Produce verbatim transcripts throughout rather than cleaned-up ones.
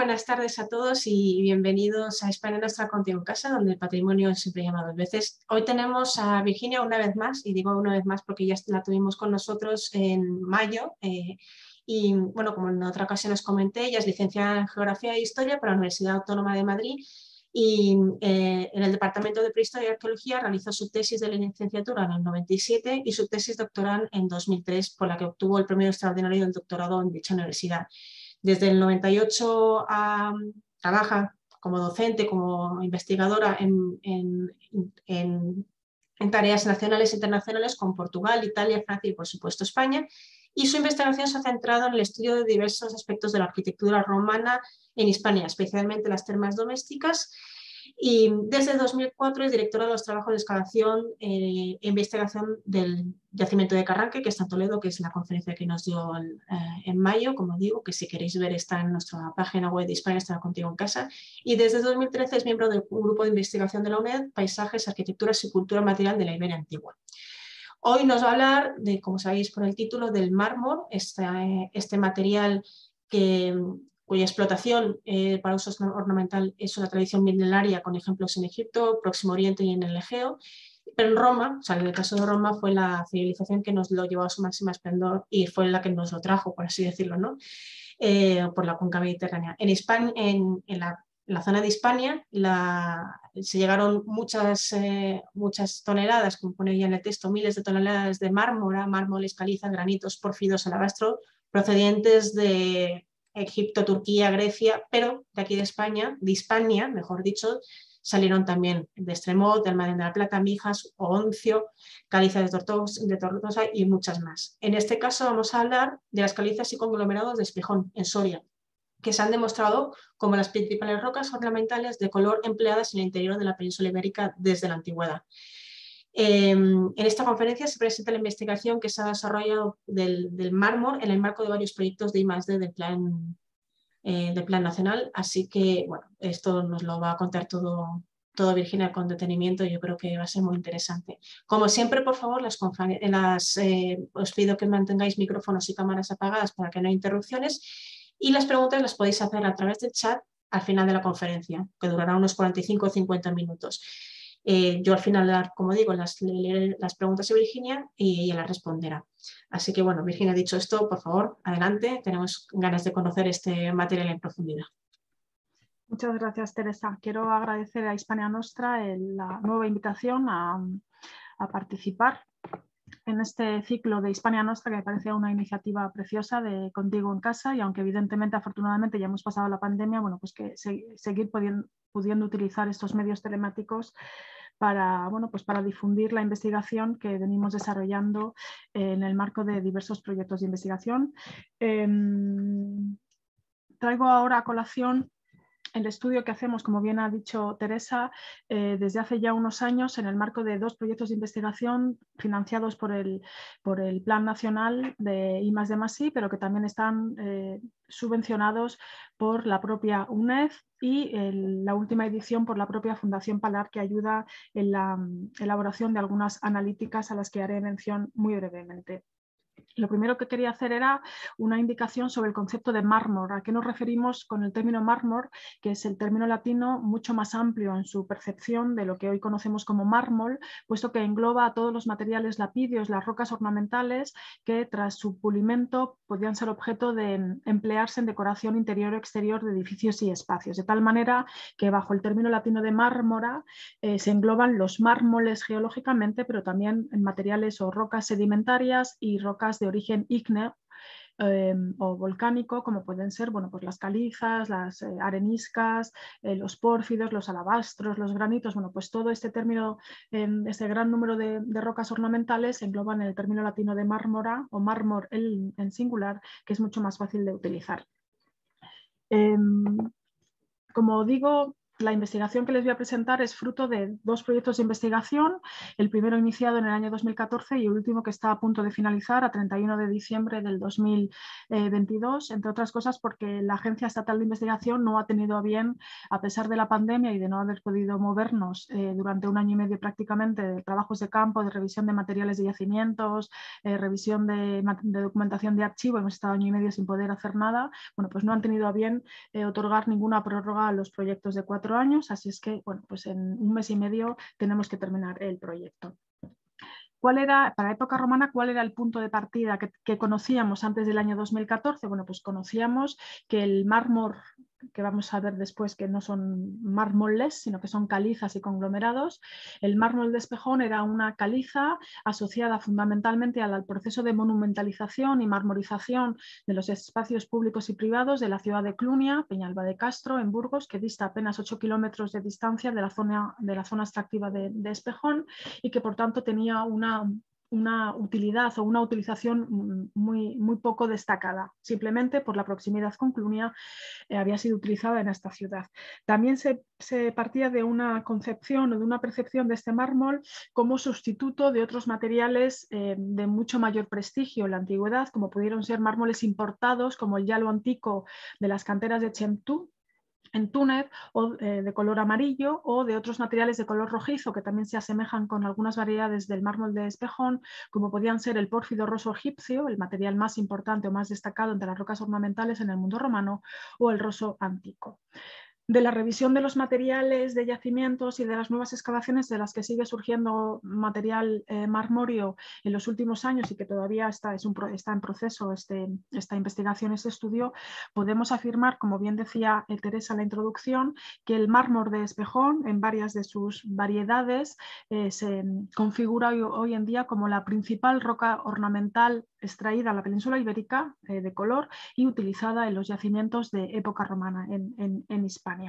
buenas tardes a todos y bienvenidos a Hispania Nostra, Contigo en Casa, donde el patrimonio siempre llama dos veces. Hoy tenemos a Virginia una vez más, y digo una vez más porque ya la tuvimos con nosotros en mayo. Eh, y bueno, como en otra ocasión os comenté, ella es licenciada en Geografía e Historia por la Universidad Autónoma de Madrid. Y eh, en el Departamento de Prehistoria y Arqueología realizó su tesis de licenciatura en el noventa y siete y su tesis doctoral en dos mil tres, por la que obtuvo el premio extraordinario del doctorado en dicha universidad. Desde el noventa y ocho a, trabaja como docente, como investigadora en, en, en, en tareas nacionales e internacionales con Portugal, Italia, Francia y por supuesto España. Y su investigación se ha centrado en el estudio de diversos aspectos de la arquitectura romana en Hispania, especialmente las termas domésticas. Y desde dos mil cuatro es directora de los trabajos de excavación eh, e investigación del yacimiento de Carranque, que está en Toledo, que es la conferencia que nos dio el, eh, en mayo, como digo, que si queréis ver está en nuestra página web de Hispania, está Contigo en Casa. Y desde dos mil trece es miembro del grupo de investigación de la U N E D, Paisajes, Arquitecturas y Cultura Material de la Iberia Antigua. Hoy nos va a hablar, de, como sabéis por el título, del mármol, este, este material que, cuya explotación eh, para uso ornamental es una tradición milenaria con ejemplos en Egipto, Próximo Oriente y en el Egeo. Pero en Roma, o sea, en el caso de Roma, fue la civilización que nos lo llevó a su máxima esplendor y fue la que nos lo trajo, por así decirlo, ¿no? Eh, por la cuenca mediterránea. En Hispania, en, en la En la zona de Hispania la, se llegaron muchas, eh, muchas toneladas, como pone ya en el texto, miles de toneladas de mármora, mármoles, calizas, granitos, pórfidos, alabastro, procedientes de Egipto, Turquía, Grecia, pero de aquí de España, de Hispania, mejor dicho, salieron también de Estremoz, de Almadén de la Plata, mijas, Oncio, calizas de Tortosa y muchas más. En este caso vamos a hablar de las calizas y conglomerados de Espejón, en Soria, que se han demostrado como las principales rocas ornamentales de color empleadas en el interior de la península ibérica desde la antigüedad. Eh, en esta conferencia se presenta la investigación que se ha desarrollado del, del mármol en el marco de varios proyectos de I más D del Plan, eh, del Plan Nacional, así que bueno, esto nos lo va a contar todo, todo Virginia con detenimiento, yo creo que va a ser muy interesante. Como siempre, por favor, las, las, eh, os pido que mantengáis micrófonos y cámaras apagadas para que no haya interrupciones. Y las preguntas las podéis hacer a través del chat al final de la conferencia, que durará unos cuarenta y cinco o cincuenta minutos. Eh, yo al final, como digo, las, leeré las preguntas a Virginia y ella las responderá. Así que bueno, Virginia, dicho esto, por favor, adelante. Tenemos ganas de conocer este material en profundidad. Muchas gracias, Teresa. Quiero agradecer a Hispania Nostra el, la nueva invitación a, a participar en este ciclo de Hispania Nostra, que me parece una iniciativa preciosa de Contigo en Casa, y aunque evidentemente, afortunadamente, ya hemos pasado la pandemia, bueno, pues que se, seguir pudiendo, pudiendo utilizar estos medios telemáticos para, bueno, pues para difundir la investigación que venimos desarrollando en el marco de diversos proyectos de investigación. Eh, traigo ahora a colación el estudio que hacemos, como bien ha dicho Teresa, eh, desde hace ya unos años en el marco de dos proyectos de investigación financiados por el, por el Plan Nacional de I más D más I, pero que también están eh, subvencionados por la propia U N E D y el, la última edición por la propia Fundación Palar, que ayuda en la um, elaboración de algunas analíticas a las que haré mención muy brevemente. Lo primero que quería hacer era una indicación sobre el concepto de mármol. ¿A qué nos referimos con el término mármol? Que es el término latino mucho más amplio en su percepción de lo que hoy conocemos como mármol, puesto que engloba a todos los materiales lapídeos, las rocas ornamentales, que tras su pulimento podían ser objeto de emplearse en decoración interior o exterior de edificios y espacios. De tal manera que bajo el término latino de mármora eh, se engloban los mármoles geológicamente, pero también en materiales o rocas sedimentarias y rocas de origen ígneo eh, o volcánico, como pueden ser, bueno, pues las calizas, las eh, areniscas, eh, los pórfidos, los alabastros, los granitos. Bueno, pues todo este término, eh, este gran número de, de rocas ornamentales engloban el término latino de mármora o mármor en, en singular, que es mucho más fácil de utilizar. Eh, como digo, La investigación que les voy a presentar es fruto de dos proyectos de investigación, el primero iniciado en el año dos mil catorce y el último que está a punto de finalizar a treinta y uno de diciembre del dos mil veintidós, entre otras cosas porque la Agencia Estatal de Investigación no ha tenido a bien, a pesar de la pandemia y de no haber podido movernos eh, durante un año y medio prácticamente, de trabajos de campo, de revisión de materiales de yacimientos, eh, revisión de, de documentación de archivo, hemos estado año y medio sin poder hacer nada, bueno, pues no han tenido a bien eh, otorgar ninguna prórroga a los proyectos de cuatro años, así es que bueno, pues en un mes y medio tenemos que terminar el proyecto. ¿Cuál era, para época romana, cuál era el punto de partida que, que conocíamos antes del año dos mil catorce? Bueno, pues conocíamos que el mármol, que vamos a ver después que no son mármoles, sino que son calizas y conglomerados. El mármol de Espejón era una caliza asociada fundamentalmente al proceso de monumentalización y marmorización de los espacios públicos y privados de la ciudad de Clunia, Peñalba de Castro, en Burgos, que dista apenas ocho kilómetros de distancia de la zona, de la zona extractiva de, de Espejón y que por tanto tenía una... una utilidad o una utilización muy, muy poco destacada, simplemente por la proximidad con Clunia eh, había sido utilizada en esta ciudad. También se, se partía de una concepción o de una percepción de este mármol como sustituto de otros materiales eh, de mucho mayor prestigio en la antigüedad, como pudieron ser mármoles importados como el yalo antico de las canteras de Chemtú, en Túnez, o eh, de color amarillo, o de otros materiales de color rojizo que también se asemejan con algunas variedades del mármol de Espejón, como podían ser el pórfido roso egipcio, el material más importante o más destacado entre las rocas ornamentales en el mundo romano, o el roso antico. De la revisión de los materiales de yacimientos y de las nuevas excavaciones de las que sigue surgiendo material eh, marmóreo en los últimos años y que todavía está, es un, está en proceso este, esta investigación, este estudio, podemos afirmar, como bien decía eh, Teresa en la introducción, que el mármol de Espejón en varias de sus variedades eh, se configura hoy, hoy en día como la principal roca ornamental extraída a la península ibérica eh, de color y utilizada en los yacimientos de época romana en, en, en Hispania.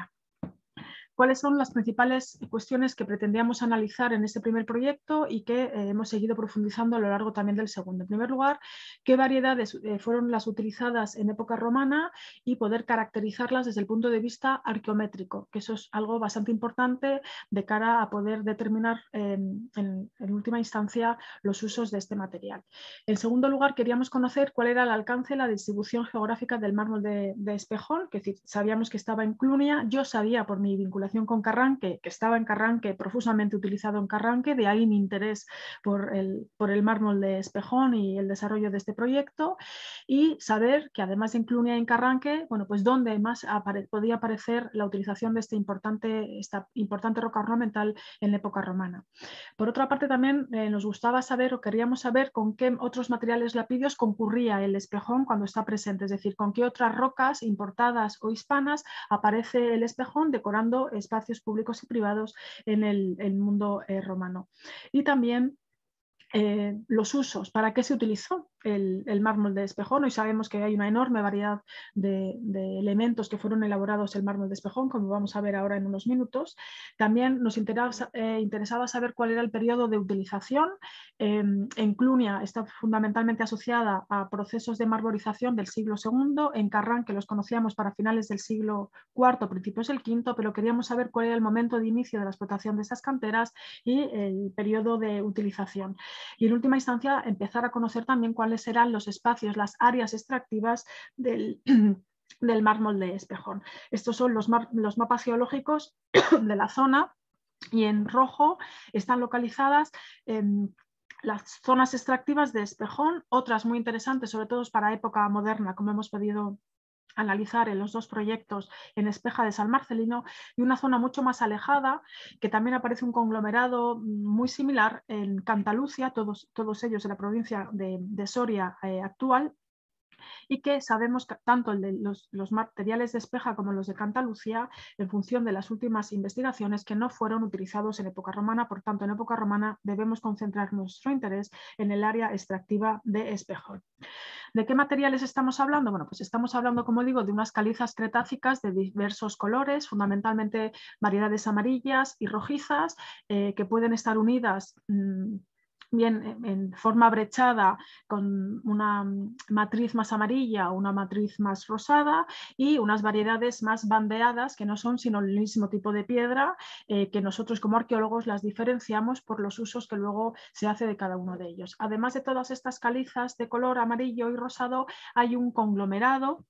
¿Cuáles son las principales cuestiones que pretendíamos analizar en este primer proyecto y que eh, hemos seguido profundizando a lo largo también del segundo? En primer lugar, qué variedades eh, fueron las utilizadas en época romana y poder caracterizarlas desde el punto de vista arqueométrico, que eso es algo bastante importante de cara a poder determinar eh, en, en última instancia los usos de este material. En segundo lugar, queríamos conocer cuál era el alcance y la distribución geográfica del mármol de, de Espejón, que sabíamos que estaba en Clunia, yo sabía por mi vinculación con Carranque, que estaba en Carranque, profusamente utilizado en Carranque, de ahí mi interés por el, por el mármol de Espejón y el desarrollo de este proyecto, y saber que además en Clunia y en Carranque, bueno, pues dónde más apare podía aparecer la utilización de este importante, esta importante roca ornamental en la época romana. Por otra parte también eh, nos gustaba saber o queríamos saber con qué otros materiales lapidarios concurría el Espejón cuando está presente, es decir, con qué otras rocas importadas o hispanas aparece el Espejón decorando espacios públicos y privados en el, el mundo eh, romano. Y también eh, los usos, ¿para qué se utilizó el, el mármol de Espejón? Hoy sabemos que hay una enorme variedad de, de elementos que fueron elaborados el mármol de Espejón, como vamos a ver ahora en unos minutos. También nos interesa, eh, interesaba saber cuál era el periodo de utilización. Eh, en Clunia está fundamentalmente asociada a procesos de marborización del siglo segundo, en Carranque los conocíamos para finales del siglo cuarto, principios del quinto, pero queríamos saber cuál era el momento de inicio de la explotación de estas canteras y el periodo de utilización. Y en última instancia empezar a conocer también cuál serán los espacios, las áreas extractivas del, del mármol de Espejón. Estos son los, mar, los mapas geológicos de la zona y en rojo están localizadas eh, las zonas extractivas de Espejón, otras muy interesantes, sobre todo para época moderna, como hemos podido analizar en los dos proyectos en Espeja de San Marcelino, y una zona mucho más alejada que también aparece un conglomerado muy similar en Cantalucia, todos, todos ellos en la provincia de, de Soria eh, actual, y que sabemos que tanto el de los, los materiales de Espeja como los de Cantalucia, en función de las últimas investigaciones, que no fueron utilizados en época romana. Por tanto, en época romana debemos concentrar nuestro interés en el área extractiva de Espejón. ¿De qué materiales estamos hablando? Bueno, pues estamos hablando, como digo, de unas calizas cretácicas de diversos colores, fundamentalmente variedades amarillas y rojizas, eh, que pueden estar unidas mmm, bien en forma brechada con una matriz más amarilla o una matriz más rosada, y unas variedades más bandeadas que no son sino el mismo tipo de piedra, eh, que nosotros como arqueólogos las diferenciamos por los usos que luego se hace de cada uno de ellos. Además de todas estas calizas de color amarillo y rosado, hay un conglomerado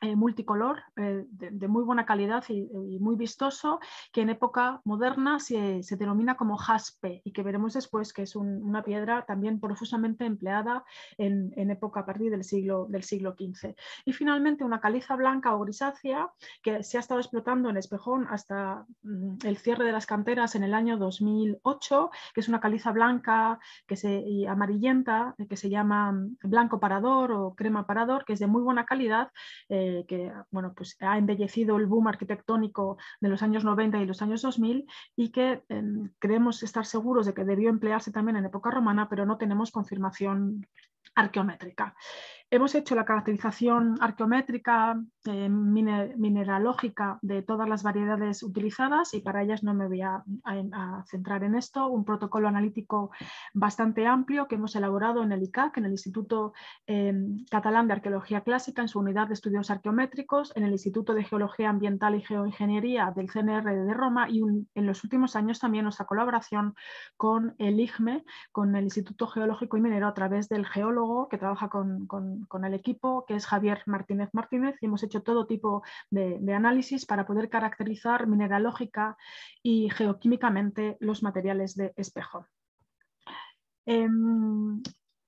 Eh, multicolor, eh, de, de muy buena calidad y, y muy vistoso, que en época moderna se, se denomina como jaspe, y que veremos después que es un, una piedra también profusamente empleada en, en época a partir del siglo, del siglo quince. Y finalmente una caliza blanca o grisácea que se ha estado explotando en Espejón hasta mm, el cierre de las canteras en el año dos mil ocho, que es una caliza blanca que se, y amarillenta, que se llama blanco parador o crema parador, que es de muy buena calidad, eh, que bueno, pues ha embellecido el boom arquitectónico de los años noventa y los años dos mil, y que eh, creemos estar seguros de que debió emplearse también en época romana, pero no tenemos confirmación arqueométrica. Hemos hecho la caracterización arqueométrica, eh, mine mineralógica de todas las variedades utilizadas, y para ellas no me voy a, a, a centrar en esto. Un protocolo analítico bastante amplio que hemos elaborado en el I C A C, en el Instituto eh, Catalán de Arqueología Clásica, en su unidad de estudios arqueométricos, en el Instituto de Geología Ambiental y Geoingeniería del C N R de Roma, y un, en los últimos años también nuestra colaboración con el I G M E, con el Instituto Geológico y Minero, a través del geólogo que trabaja con, con con el equipo, que es Javier Martínez Martínez, y hemos hecho todo tipo de, de análisis para poder caracterizar mineralógica y geoquímicamente los materiales de Espejón. Eh...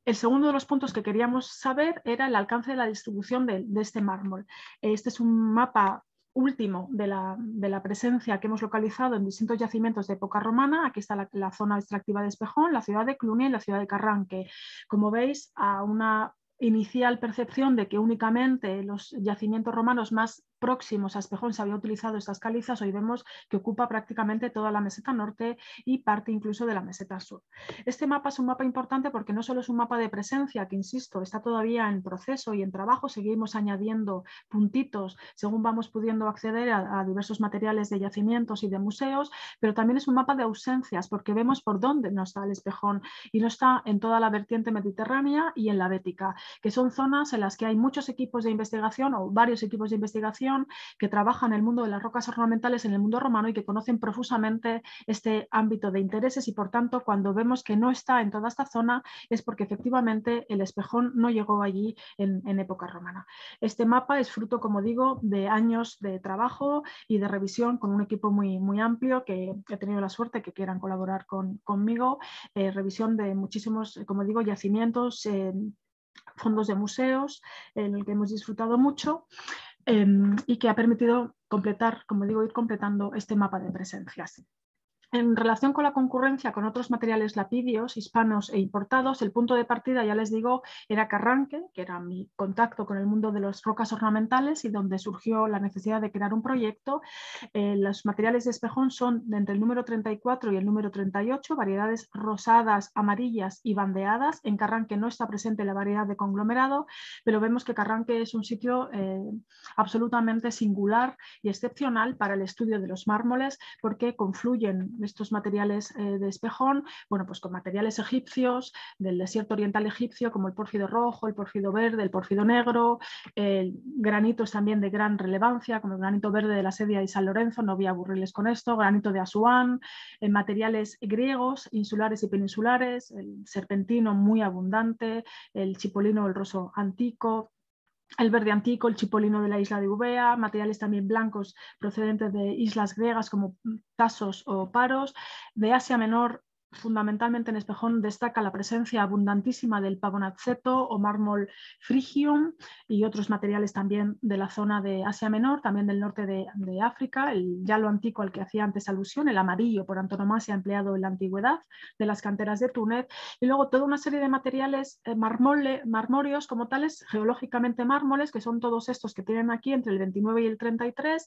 El segundo de los puntos que queríamos saber era el alcance de la distribución de, de este mármol. Este es un mapa último de la, de la presencia que hemos localizado en distintos yacimientos de época romana. Aquí está la, la zona extractiva de Espejón, la ciudad de Clunia y la ciudad de Carranque. Como veis, a una inicial percepción de que únicamente los yacimientos romanos más próximos a Espejón se había utilizado estas calizas, hoy vemos que ocupa prácticamente toda la meseta norte y parte incluso de la meseta sur. Este mapa es un mapa importante porque no solo es un mapa de presencia, que insisto, está todavía en proceso y en trabajo, seguimos añadiendo puntitos según vamos pudiendo acceder a, a diversos materiales de yacimientos y de museos, pero también es un mapa de ausencias porque vemos por dónde no está el Espejón, y no está en toda la vertiente mediterránea y en la bética, que son zonas en las que hay muchos equipos de investigación o varios equipos de investigación que trabajan en el mundo de las rocas ornamentales en el mundo romano y que conocen profusamente este ámbito de intereses, y por tanto cuando vemos que no está en toda esta zona es porque efectivamente el Espejón no llegó allí en, en época romana. Este mapa es fruto, como digo, de años de trabajo y de revisión con un equipo muy, muy amplio que he tenido la suerte que quieran colaborar con, conmigo, eh, revisión de muchísimos, como digo, yacimientos, eh, fondos de museos, en el que hemos disfrutado mucho. Eh, y que ha permitido completar, como digo, ir completando este mapa de presencias. En relación con la concurrencia con otros materiales lapidios, hispanos e importados, el punto de partida, ya les digo, era Carranque, que era mi contacto con el mundo de las rocas ornamentales y donde surgió la necesidad de crear un proyecto. Eh, los materiales de Espejón son de entre el número treinta y cuatro y el número treinta y ocho, variedades rosadas, amarillas y bandeadas. En Carranque no está presente la variedad de conglomerado, pero vemos que Carranque es un sitio eh, absolutamente singular y excepcional para el estudio de los mármoles, porque confluyen estos materiales eh, de Espejón, bueno, pues con materiales egipcios, del desierto oriental egipcio, como el pórfido rojo, el pórfido verde, el pórfido negro, eh, granitos también de gran relevancia, como el granito verde de la Sedia y San Lorenzo, no voy a aburrirles con esto, granito de Asuán, eh, materiales griegos, insulares y peninsulares, el serpentino muy abundante, el chipolino, el roso antico, el verde antico, el chipolino de la isla de Eubea, materiales también blancos procedentes de islas griegas como Tasos o Paros, de Asia Menor. Fundamentalmente en Espejón destaca la presencia abundantísima del pavonazzeto o mármol frigium y otros materiales también de la zona de Asia Menor, también del norte de, de África, el yalo antico al que hacía antes alusión, el amarillo por antonomasia empleado en la antigüedad, de las canteras de Túnez, y luego toda una serie de materiales eh, marmole, marmóreos como tales, geológicamente mármoles, que son todos estos que tienen aquí entre el veintinueve y el treinta y tres,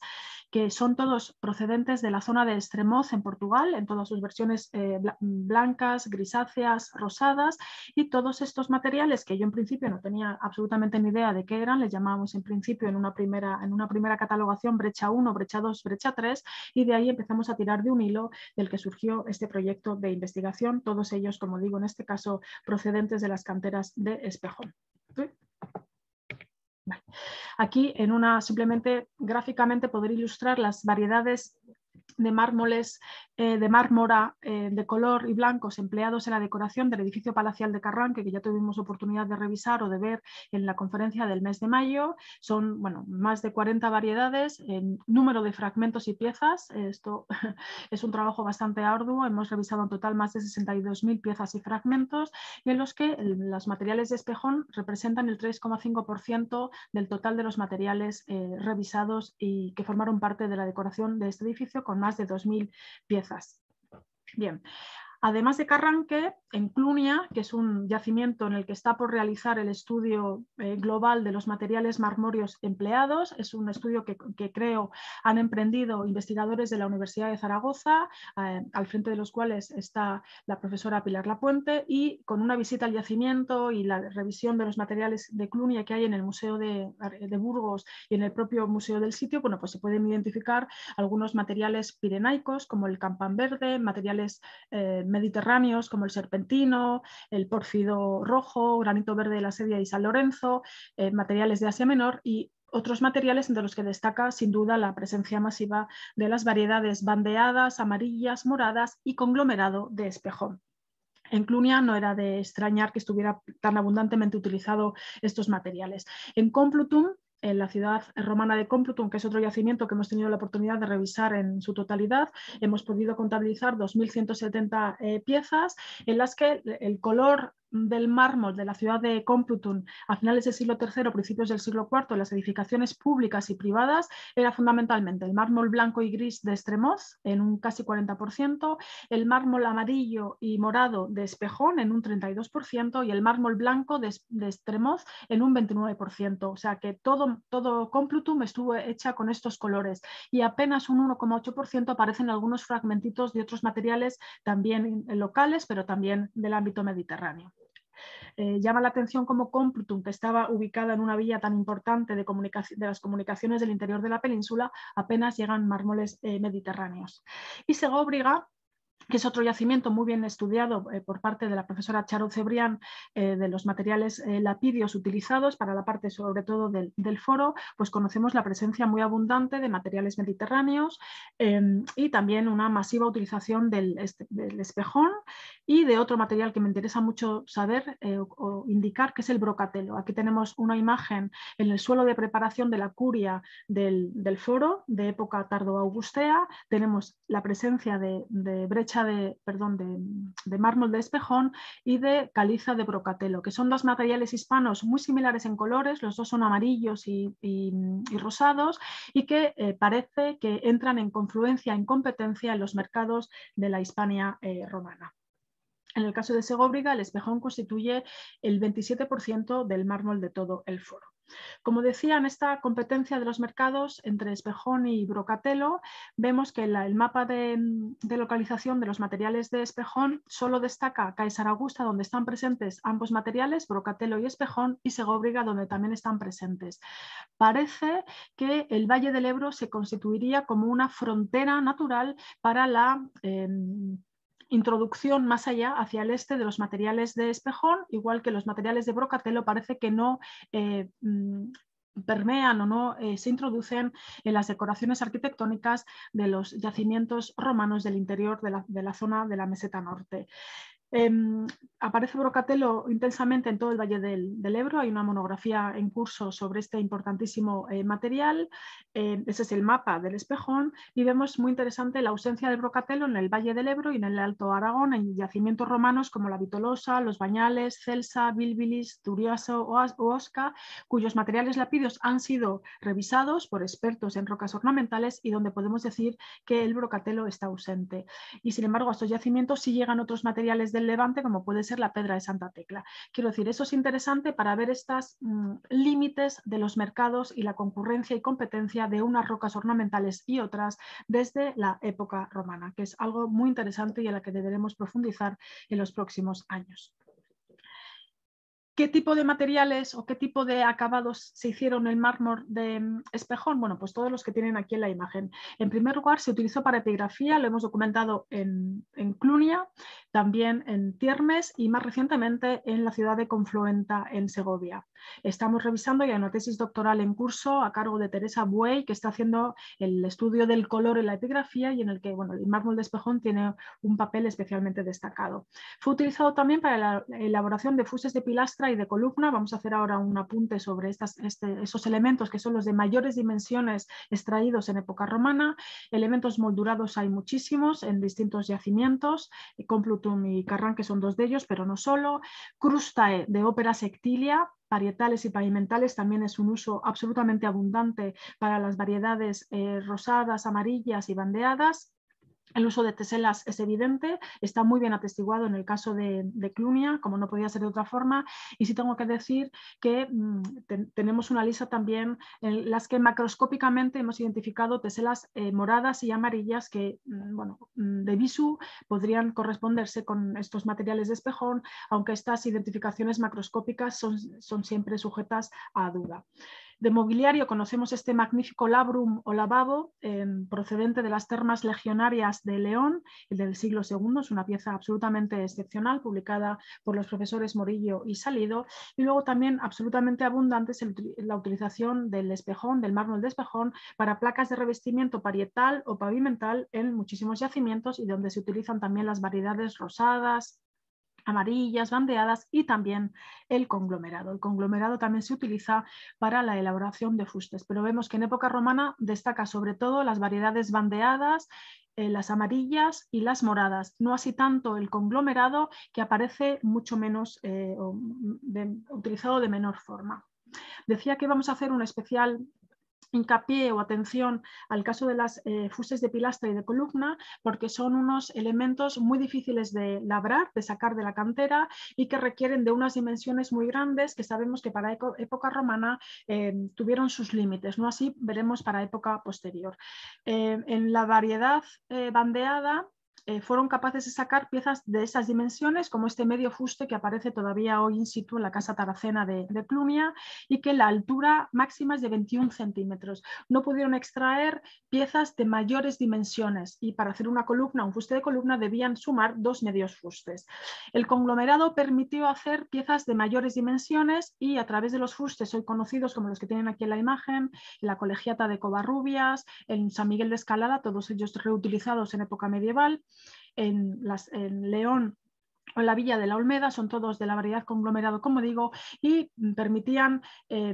que son todos procedentes de la zona de Estremoz en Portugal, en todas sus versiones eh, blancas, grisáceas, rosadas, y todos estos materiales que yo en principio no tenía absolutamente ni idea de qué eran, les llamábamos en principio en una primera, en una primera catalogación brecha uno, brecha dos, brecha tres, y de ahí empezamos a tirar de un hilo del que surgió este proyecto de investigación, todos ellos, como digo, en este caso procedentes de las canteras de Espejón. ¿Sí? Vale. Aquí en una, simplemente gráficamente poder ilustrar las variedades de mármoles, eh, de mármora eh, de color y blancos empleados en la decoración del edificio palacial de Carranque, que ya tuvimos oportunidad de revisar o de ver en la conferencia del mes de mayo. Son, bueno, más de cuarenta variedades, en número de fragmentos y piezas. Esto es un trabajo bastante arduo, hemos revisado en total más de sesenta y dos mil piezas y fragmentos, y en los que los materiales de Espejón representan el tres coma cinco por ciento del total de los materiales eh, revisados y que formaron parte de la decoración de este edificio, con más de dos mil piezas. Bien. Además de Carranque, en Clunia, que es un yacimiento en el que está por realizar el estudio eh, global de los materiales marmóreos empleados, es un estudio que, que creo han emprendido investigadores de la Universidad de Zaragoza, eh, al frente de los cuales está la profesora Pilar Lapuente, y con una visita al yacimiento y la revisión de los materiales de Clunia que hay en el Museo de, de Burgos y en el propio museo del sitio, bueno, pues se pueden identificar algunos materiales pirenaicos como el campán verde, materiales eh, mediterráneos como el serpentino, el pórfido rojo, granito verde de la Sedia y San Lorenzo, eh, materiales de Asia Menor y otros materiales entre los que destaca sin duda la presencia masiva de las variedades bandeadas, amarillas, moradas y conglomerado de Espejón. En Clunia no era de extrañar que estuviera tan abundantemente utilizado estos materiales. En Complutum, en la ciudad romana de Complutum, que es otro yacimiento que hemos tenido la oportunidad de revisar en su totalidad, hemos podido contabilizar dos mil ciento setenta eh, piezas en las que el color del mármol de la ciudad de Complutum a finales del siglo tercero, principios del siglo cuarto, en las edificaciones públicas y privadas, era fundamentalmente el mármol blanco y gris de Estremoz, en un casi cuarenta por ciento, el mármol amarillo y morado de Espejón, en un treinta y dos por ciento, y el mármol blanco de, de Estremoz, en un veintinueve por ciento. O sea que todo, todo Complutum estuvo hecha con estos colores, y apenas un uno coma ocho por ciento aparecen algunos fragmentitos de otros materiales también locales, pero también del ámbito mediterráneo. Eh, llama la atención cómo Complutum, que estaba ubicada en una vía tan importante de, de las comunicaciones del interior de la península, apenas llegan mármoles eh, mediterráneos. Y Segovia, que es otro yacimiento muy bien estudiado eh, por parte de la profesora Charo Cebrián, eh, de los materiales eh, lapidios utilizados para la parte sobre todo del, del foro, pues conocemos la presencia muy abundante de materiales mediterráneos eh, y también una masiva utilización del, del espejón y de otro material que me interesa mucho saber eh, o, o indicar, que es el brocatelo. Aquí tenemos una imagen en el suelo de preparación de la curia del, del foro de época tardoaugustea, tenemos la presencia de, de brecha De, perdón, de, de mármol de espejón y de caliza de brocatelo, que son dos materiales hispanos muy similares en colores, los dos son amarillos y, y, y rosados, y que eh, parece que entran en confluencia, en competencia en los mercados de la Hispania eh, romana. En el caso de Segovia, el espejón constituye el veintisiete por ciento del mármol de todo el foro. Como decía, en esta competencia de los mercados entre espejón y brocatelo, vemos que la, el mapa de, de localización de los materiales de espejón solo destaca Caesar Augusta, donde están presentes ambos materiales, brocatelo y espejón, y Segovia, donde también están presentes. Parece que el Valle del Ebro se constituiría como una frontera natural para la eh, introducción más allá hacia el este de los materiales de espejón, igual que los materiales de brocatelo parece que no eh, permean o no eh, se introducen en las decoraciones arquitectónicas de los yacimientos romanos del interior de la, de la zona de la meseta norte. Eh, aparece brocatelo intensamente en todo el Valle del, del Ebro, hay una monografía en curso sobre este importantísimo eh, material, eh, ese es el mapa del espejón, y vemos muy interesante la ausencia de brocatelo en el Valle del Ebro y en el Alto Aragón, en yacimientos romanos como la Vitolosa, los Bañales, Celsa, Bilbilis, Turioso o Osca, cuyos materiales lápidos han sido revisados por expertos en rocas ornamentales y donde podemos decir que el brocatelo está ausente. Y sin embargo a estos yacimientos sí llegan otros materiales del del Levante, como puede ser la Pedra de Santa Tecla. Quiero decir, eso es interesante para ver estos mmm, límites de los mercados y la concurrencia y competencia de unas rocas ornamentales y otras desde la época romana, que es algo muy interesante y a la que deberemos profundizar en los próximos años. ¿Qué tipo de materiales o qué tipo de acabados se hicieron el mármol de Espejón? Bueno, pues todos los que tienen aquí en la imagen. En primer lugar, se utilizó para epigrafía, lo hemos documentado en, en Clunia, también en Tiermes y más recientemente en la ciudad de Confluenta, en Segovia. Estamos revisando ya una tesis doctoral en curso a cargo de Teresa Buey, que está haciendo el estudio del color en la epigrafía y en el que bueno, el mármol de Espejón tiene un papel especialmente destacado. Fue utilizado también para la elaboración de fuses de pilastra y de columna. Vamos a hacer ahora un apunte sobre estas, este, esos elementos que son los de mayores dimensiones extraídos en época romana. Elementos moldurados hay muchísimos en distintos yacimientos, Complutum y Carranque son dos de ellos, pero no solo. Crustae de ópera sectilia, varietales y pavimentales, también es un uso absolutamente abundante para las variedades eh, rosadas, amarillas y bandeadas. El uso de teselas es evidente, está muy bien atestiguado en el caso de, de Clunia, como no podía ser de otra forma, y sí tengo que decir que mmm, te, tenemos una lista también en las que macroscópicamente hemos identificado teselas eh, moradas y amarillas que mmm, bueno, de visu podrían corresponderse con estos materiales de Espejón, aunque estas identificaciones macroscópicas son, son siempre sujetas a duda. De mobiliario conocemos este magnífico labrum o lavabo eh, procedente de las termas legionarias de León, el del siglo segundo, es una pieza absolutamente excepcional publicada por los profesores Morillo y Salido, y luego también absolutamente abundante es el, la utilización del espejón, del mármol de Espejón, para placas de revestimiento parietal o pavimental en muchísimos yacimientos y donde se utilizan también las variedades rosadas, amarillas, bandeadas y también el conglomerado. El conglomerado también se utiliza para la elaboración de fustes, pero vemos que en época romana destaca sobre todo las variedades bandeadas, eh, las amarillas y las moradas, no así tanto el conglomerado, que aparece mucho menos eh, de, utilizado de menor forma. Decía que vamos a hacer un especial hincapié o atención al caso de las eh, fuses de pilastra y de columna, porque son unos elementos muy difíciles de labrar, de sacar de la cantera y que requieren de unas dimensiones muy grandes que sabemos que para época romana eh, tuvieron sus límites, no así veremos para época posterior. Eh, en la variedad eh, bandeada, Eh, fueron capaces de sacar piezas de esas dimensiones, como este medio fuste que aparece todavía hoy in situ en la Casa Taracena de, de Clunia, y que la altura máxima es de veintiún centímetros. No pudieron extraer piezas de mayores dimensiones y para hacer una columna, un fuste de columna, debían sumar dos medios fustes. El conglomerado permitió hacer piezas de mayores dimensiones y a través de los fustes hoy conocidos como los que tienen aquí en la imagen, en la Colegiata de Covarrubias, en San Miguel de Escalada, todos ellos reutilizados en época medieval, En, las, en León o en la Villa de la Olmeda, son todos de la variedad conglomerado, como digo, y permitían eh,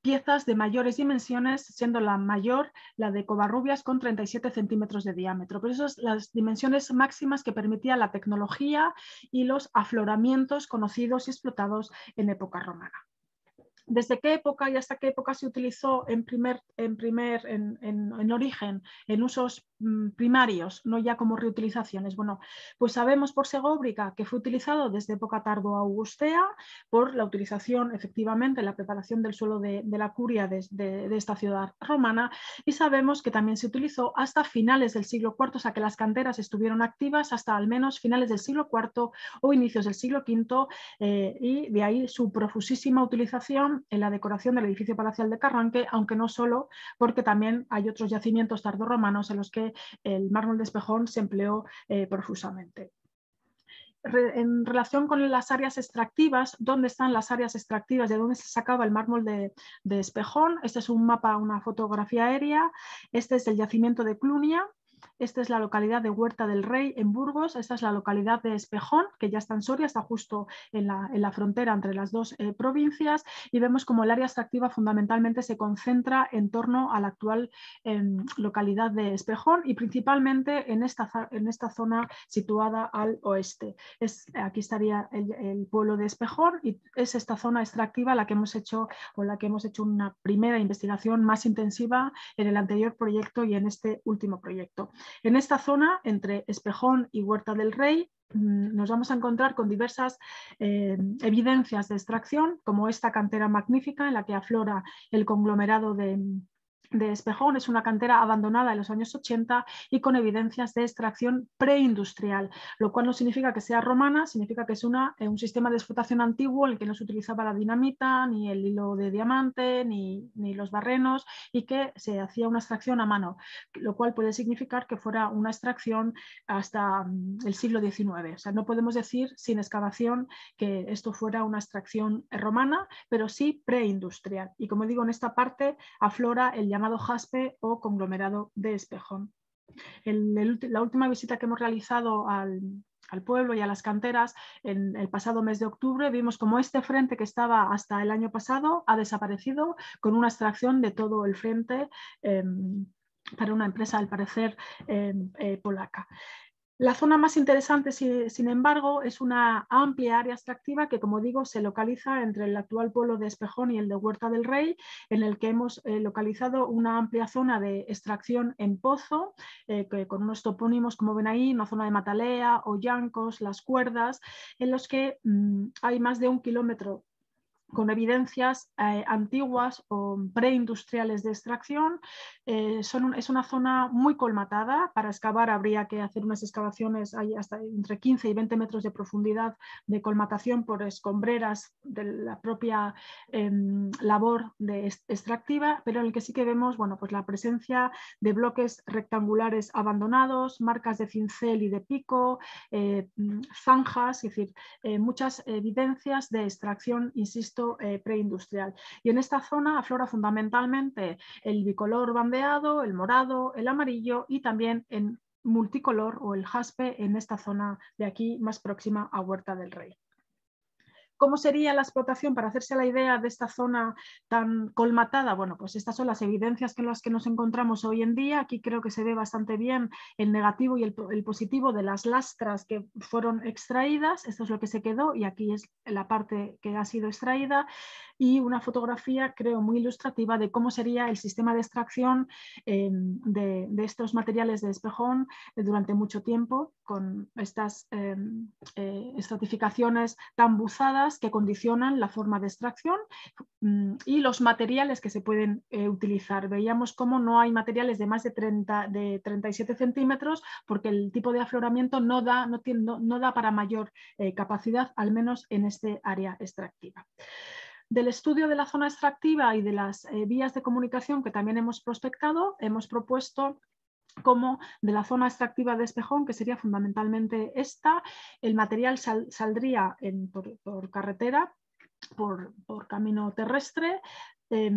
piezas de mayores dimensiones, siendo la mayor la de Covarrubias con treinta y siete centímetros de diámetro. Pero esas son las dimensiones máximas que permitía la tecnología y los afloramientos conocidos y explotados en época romana. ¿Desde qué época y hasta qué época se utilizó en, primer, en, primer, en, en, en origen, en usos primarios, no ya como reutilizaciones? Bueno, pues sabemos por Segóbrica que fue utilizado desde época tardo-augustea por la utilización, efectivamente, en la preparación del suelo de, de la curia de, de, de esta ciudad romana, y sabemos que también se utilizó hasta finales del siglo cuarto, o sea que las canteras estuvieron activas hasta al menos finales del siglo cuarto o inicios del siglo quinto, eh, y de ahí su profusísima utilización en la decoración del edificio palacial de Carranque, aunque no solo, porque también hay otros yacimientos tardorromanos en los que el mármol de Espejón se empleó eh, profusamente. Re, en relación con las áreas extractivas, ¿dónde están las áreas extractivas? ¿De dónde se sacaba el mármol de, de Espejón? Este es un mapa, una fotografía aérea. Este es el yacimiento de Clunia. Esta es la localidad de Huerta del Rey en Burgos, esta es la localidad de Espejón, que ya está en Soria, está justo en la, en la frontera entre las dos eh, provincias, y vemos como el área extractiva fundamentalmente se concentra en torno a la actual eh, localidad de Espejón y principalmente en esta, en esta zona situada al oeste. Es, aquí estaría el, el pueblo de Espejón y es esta zona extractiva la que hemos hecho, o la que hemos hecho una primera investigación más intensiva en el anterior proyecto y en este último proyecto. En esta zona, entre Espejón y Huerta del Rey, nos vamos a encontrar con diversas eh, evidencias de extracción, como esta cantera magnífica en la que aflora el conglomerado de, de Espejón. Es una cantera abandonada en los años ochenta y con evidencias de extracción preindustrial, lo cual no significa que sea romana, significa que es una, un sistema de explotación antiguo en el que no se utilizaba la dinamita, ni el hilo de diamante, ni, ni los barrenos, y que se hacía una extracción a mano, lo cual puede significar que fuera una extracción hasta el siglo diecinueve. O sea, no podemos decir sin excavación que esto fuera una extracción romana, pero sí preindustrial. Y como digo, en esta parte aflora el llamado jaspe o conglomerado de Espejón. El, el, la última visita que hemos realizado al, al pueblo y a las canteras en el pasado mes de octubre, vimos como este frente que estaba hasta el año pasado ha desaparecido con una extracción de todo el frente eh, para una empresa, al parecer, eh, eh, polaca. La zona más interesante, sin embargo, es una amplia área extractiva que, como digo, se localiza entre el actual pueblo de Espejón y el de Huerta del Rey, en el que hemos eh, localizado una amplia zona de extracción en pozo, eh, que, con unos topónimos, como ven ahí, una zona de Matalea, Ollancos, Las Cuerdas, en los que mmm, hay más de un kilómetro con evidencias eh, antiguas o preindustriales de extracción. Eh, son un, es una zona muy colmatada. Para excavar habría que hacer unas excavaciones ahí hasta entre quince y veinte metros de profundidad de colmatación por escombreras de la propia eh, labor de extractiva, pero en el que sí que vemos, bueno, pues la presencia de bloques rectangulares abandonados, marcas de cincel y de pico, eh, zanjas, es decir, eh, muchas evidencias de extracción, insisto, Eh, preindustrial. Y en esta zona aflora fundamentalmente el bicolor bandeado, el morado, el amarillo y también el multicolor o el jaspe en esta zona de aquí más próxima a Huerta del Rey. ¿Cómo sería la explotación para hacerse la idea de esta zona tan colmatada? Bueno, pues estas son las evidencias con las que nos encontramos hoy en día. Aquí creo que se ve bastante bien el negativo y el, el positivo de las lastras que fueron extraídas. Esto es lo que se quedó y aquí es la parte que ha sido extraída. Y una fotografía, creo, muy ilustrativa de cómo sería el sistema de extracción eh, de, de estos materiales de Espejón eh, durante mucho tiempo, con estas eh, eh, estratificaciones tan buzadas que condicionan la forma de extracción y los materiales que se pueden eh, utilizar. Veíamos cómo no hay materiales de más de, treinta, de treinta y siete centímetros porque el tipo de afloramiento no da, no tiene, no, no da para mayor eh, capacidad, al menos en este área extractiva. Del estudio de la zona extractiva y de las eh, vías de comunicación que también hemos prospectado, hemos propuesto como de la zona extractiva de Espejón, que sería fundamentalmente esta, el material sal, saldría en, por, por carretera, por, por camino terrestre, eh,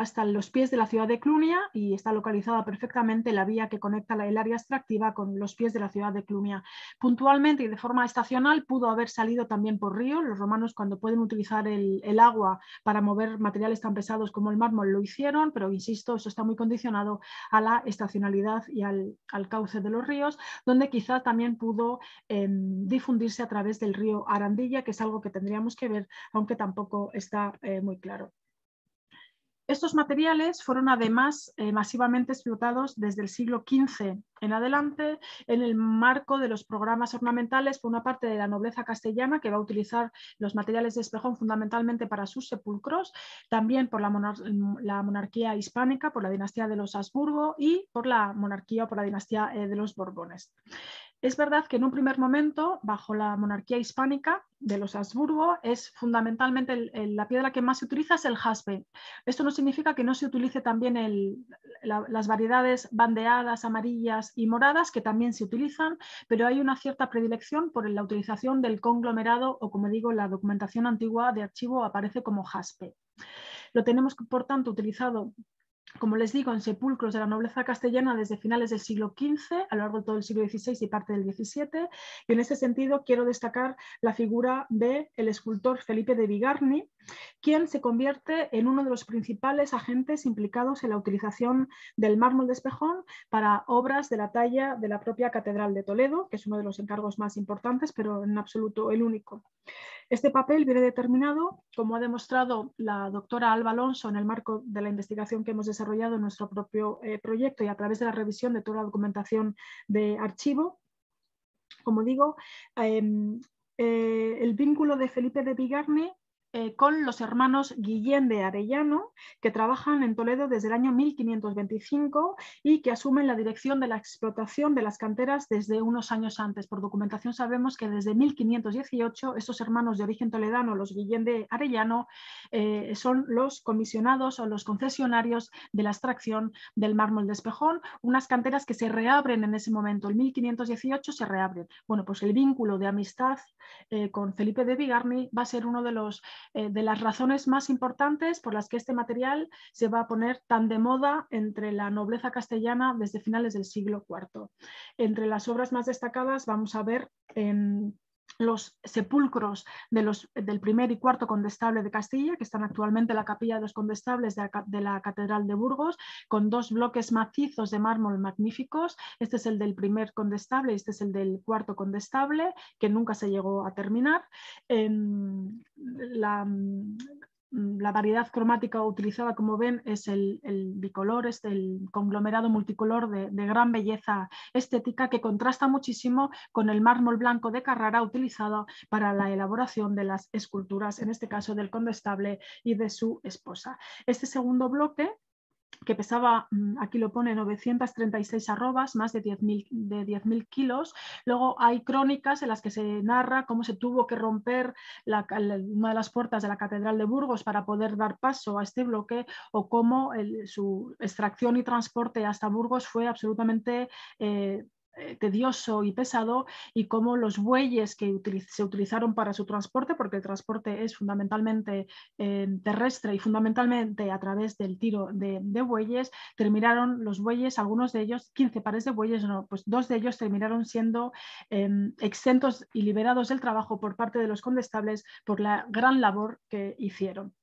hasta los pies de la ciudad de Clunia, y está localizada perfectamente la vía que conecta la, el área extractiva con los pies de la ciudad de Clunia. Puntualmente y de forma estacional pudo haber salido también por río. Los romanos, cuando pueden utilizar el, el agua para mover materiales tan pesados como el mármol, lo hicieron, pero insisto, eso está muy condicionado a la estacionalidad y al, al cauce de los ríos, donde quizá también pudo eh, difundirse a través del río Arandilla, que es algo que tendríamos que ver, aunque tampoco está eh, muy claro. Estos materiales fueron además eh, masivamente explotados desde el siglo quince en adelante en el marco de los programas ornamentales por una parte de la nobleza castellana, que va a utilizar los materiales de Espejón fundamentalmente para sus sepulcros, también por la, monar la monarquía hispánica, por la dinastía de los Habsburgo y por la monarquía o por la dinastía eh, de los Borbones. Es verdad que en un primer momento, bajo la monarquía hispánica de los Habsburgo, es fundamentalmente el, el, la piedra que más se utiliza es el jaspe. Esto no significa que no se utilice también el, la, las variedades bandeadas, amarillas y moradas, que también se utilizan, pero hay una cierta predilección por la utilización del conglomerado o, como digo, la documentación antigua de archivo aparece como jaspe. Lo tenemos, por tanto, utilizado, como les digo, en sepulcros de la nobleza castellana desde finales del siglo quince, a lo largo de todo el siglo dieciséis y parte del diecisiete. Y en ese sentido quiero destacar la figura del escultor Felipe de Vigarni, quien se convierte en uno de los principales agentes implicados en la utilización del mármol de Espejón para obras de la talla de la propia Catedral de Toledo, que es uno de los encargos más importantes, pero en absoluto el único. Este papel viene determinado, como ha demostrado la doctora Alba Alonso en el marco de la investigación que hemos desarrollado en nuestro propio eh, proyecto y a través de la revisión de toda la documentación de archivo, como digo, eh, eh, el vínculo de Felipe de Vigarni eh, con los hermanos Guillén de Arellano, que trabajan en Toledo desde el año mil quinientos veinticinco y que asumen la dirección de la explotación de las canteras desde unos años antes. Por documentación sabemos que desde mil quinientos dieciocho estos hermanos de origen toledano, los Guillén de Arellano, eh, son los comisionados o los concesionarios de la extracción del mármol de Espejón, unas canteras que se reabren en ese momento, en mil quinientos dieciocho se reabren. Bueno, pues el vínculo de amistad eh, con Felipe de Vigarni va a ser uno de los Eh, de las razones más importantes por las que este material se va a poner tan de moda entre la nobleza castellana desde finales del siglo cuarto. Entre las obras más destacadas vamos a ver eh, los sepulcros de los, del primer y cuarto condestable de Castilla, que están actualmente en la capilla de los condestables de la, de la Catedral de Burgos, con dos bloques macizos de mármol magníficos. Este es el del primer condestable y este es el del cuarto condestable, que nunca se llegó a terminar. Eh, la... La variedad cromática utilizada, como ven, es el, el bicolor, es el conglomerado multicolor de, de gran belleza estética que contrasta muchísimo con el mármol blanco de Carrara utilizado para la elaboración de las esculturas, en este caso del condestable y de su esposa. Este segundo bloque, que pesaba, aquí lo pone, novecientas treinta y seis arrobas, más de diez mil kilos. Luego hay crónicas en las que se narra cómo se tuvo que romper la, la, una de las puertas de la Catedral de Burgos para poder dar paso a este bloque, o cómo el, su extracción y transporte hasta Burgos fue absolutamente eh, tedioso y pesado, y cómo los bueyes que se utilizaron para su transporte, porque el transporte es fundamentalmente eh, terrestre y fundamentalmente a través del tiro de, de bueyes, terminaron los bueyes, algunos de ellos, quince pares de bueyes, no, pues dos de ellos terminaron siendo eh, exentos y liberados del trabajo por parte de los condestables por la gran labor que hicieron.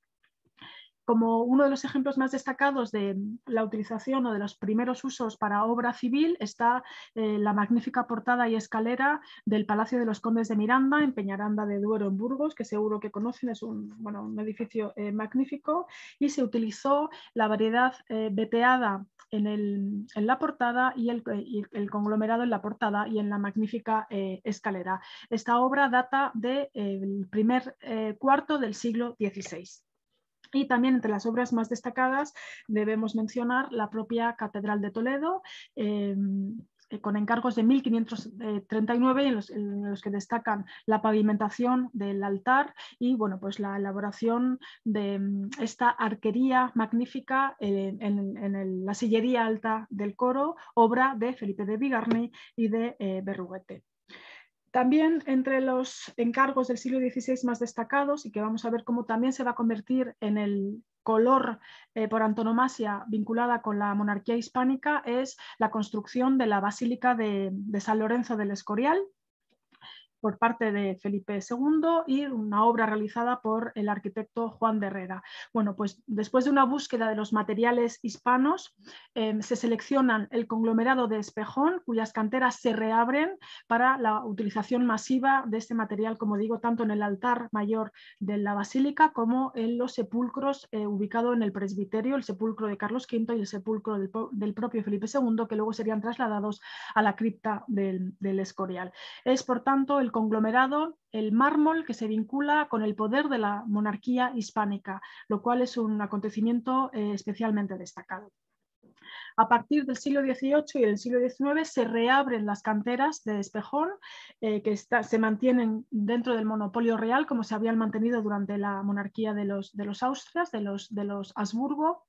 Como uno de los ejemplos más destacados de la utilización o de los primeros usos para obra civil está eh, la magnífica portada y escalera del Palacio de los Condes de Miranda en Peñaranda de Duero, en Burgos, que seguro que conocen, es un, bueno, un edificio eh, magnífico, y se utilizó la variedad eh, veteada en, el, en la portada y el, y el conglomerado en la portada y en la magnífica eh, escalera. Esta obra data del eh, primer eh, cuarto del siglo dieciséis. Y también entre las obras más destacadas debemos mencionar la propia Catedral de Toledo, eh, con encargos de mil quinientos treinta y nueve en los, en los que destacan la pavimentación del altar y, bueno, pues la elaboración de esta arquería magnífica en, en, en el, la sillería alta del coro, obra de Felipe de Vigarni y de eh, Berruguete. También entre los encargos del siglo dieciséis más destacados, y que vamos a ver cómo también se va a convertir en el color eh, por antonomasia vinculada con la monarquía hispánica, es la construcción de la Basílica de, de San Lorenzo del Escorial por parte de Felipe segundo, y una obra realizada por el arquitecto Juan de Herrera. Bueno, pues después de una búsqueda de los materiales hispanos, eh, se seleccionan el conglomerado de Espejón, cuyas canteras se reabren para la utilización masiva de este material, como digo, tanto en el altar mayor de la basílica como en los sepulcros eh, ubicado en el presbiterio, el sepulcro de Carlos quinto y el sepulcro del, del propio Felipe segundo, que luego serían trasladados a la cripta del, del Escorial. Es, por tanto, el el conglomerado, el mármol que se vincula con el poder de la monarquía hispánica, lo cual es un acontecimiento eh, especialmente destacado. A partir del siglo dieciocho y del siglo diecinueve se reabren las canteras de Espejón, eh, que está, se mantienen dentro del monopolio real, como se habían mantenido durante la monarquía de los, de los Austrias, de los, de los Habsburgo,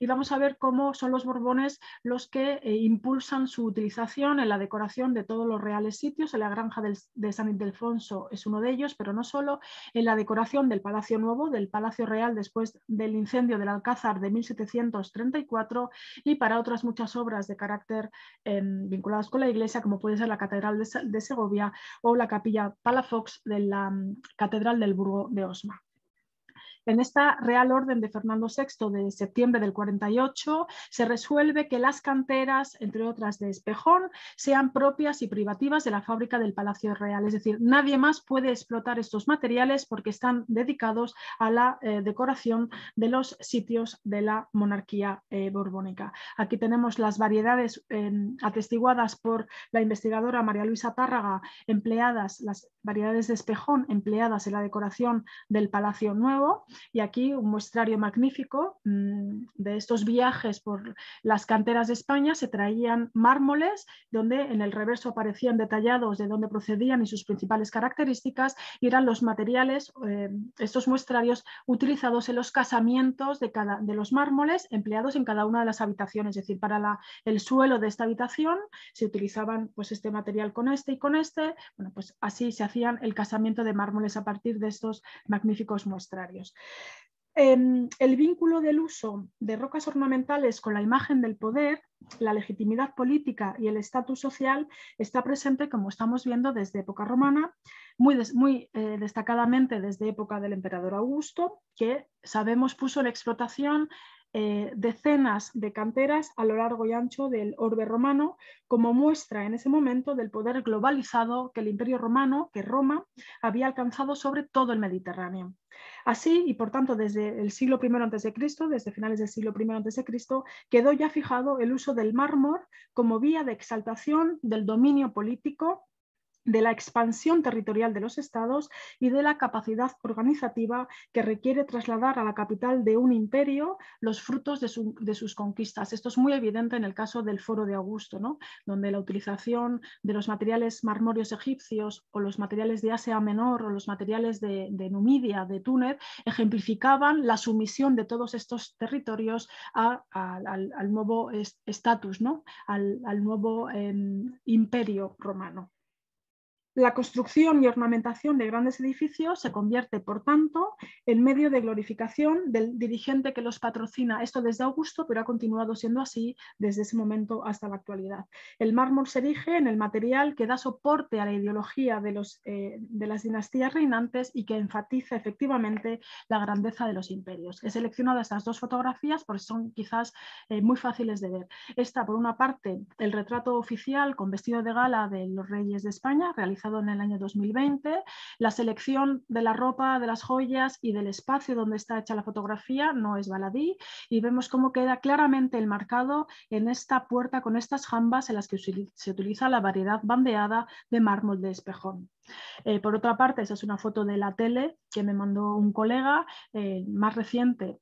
y vamos a ver cómo son los Borbones los que eh, impulsan su utilización en la decoración de todos los reales sitios. En la granja del, de San Ildefonso es uno de ellos, pero no solo, en la decoración del Palacio Nuevo, del Palacio Real después del incendio del Alcázar de mil setecientos treinta y cuatro, y para otros otras muchas obras de carácter eh, vinculadas con la iglesia, como puede ser la Catedral de, de Segovia o la Capilla Palafox de la um, Catedral del Burgo de Osma. En esta Real Orden de Fernando sexto de septiembre del cuarenta y ocho se resuelve que las canteras, entre otras de Espejón, sean propias y privativas de la fábrica del Palacio Real, es decir, nadie más puede explotar estos materiales porque están dedicados a la eh, decoración de los sitios de la monarquía eh, borbónica. Aquí tenemos las variedades eh, atestiguadas por la investigadora María Luisa Tárraga, empleadas, las variedades de Espejón empleadas en la decoración del Palacio Nuevo, y aquí un muestrario magnífico mmm, de estos viajes por las canteras de España. Se traían mármoles donde en el reverso aparecían detallados de dónde procedían y sus principales características, y eran los materiales, eh, estos muestrarios utilizados en los casamientos de, cada, de los mármoles empleados en cada una de las habitaciones, es decir, para la, el suelo de esta habitación se utilizaban pues este material con este y con este, bueno, pues así se hacían el casamiento de mármoles a partir de estos magníficos muestrarios. Eh, el vínculo del uso de rocas ornamentales con la imagen del poder, la legitimidad política y el estatus social está presente, como estamos viendo, desde época romana, muy, des, muy eh, destacadamente desde época del emperador Augusto, que sabemos puso en explotación Eh, decenas de canteras a lo largo y ancho del orbe romano, como muestra en ese momento del poder globalizado que el Imperio Romano, que Roma, había alcanzado sobre todo el Mediterráneo. Así, y por tanto desde el siglo primero antes de Cristo, desde finales del siglo primero antes de Cristo, quedó ya fijado el uso del mármol como vía de exaltación del dominio político, de la expansión territorial de los estados y de la capacidad organizativa que requiere trasladar a la capital de un imperio los frutos de, su, de sus conquistas. Esto es muy evidente en el caso del Foro de Augusto, ¿no?, donde la utilización de los materiales marmóreos egipcios o los materiales de Asia Menor o los materiales de, de Numidia, de Túnez, ejemplificaban la sumisión de todos estos territorios a, a, al, al nuevo estatus, ¿no?, al, al nuevo eh, imperio romano. La construcción y ornamentación de grandes edificios se convierte, por tanto, en medio de glorificación del dirigente que los patrocina. Esto desde Augusto, pero ha continuado siendo así desde ese momento hasta la actualidad. El mármol se erige en el material que da soporte a la ideología de, los, eh, de las dinastías reinantes y que enfatiza efectivamente la grandeza de los imperios. He seleccionado estas dos fotografías porque son quizás eh, muy fáciles de ver. Esta, por una parte, el retrato oficial con vestido de gala de los reyes de España, realizado en el año dos mil veinte, la selección de la ropa, de las joyas y del espacio donde está hecha la fotografía no es baladí, y vemos cómo queda claramente el marcado en esta puerta con estas jambas en las que se utiliza la variedad bandeada de mármol de Espejón. Eh, por otra parte, esa es una foto de la tele que me mandó un colega eh, más reciente.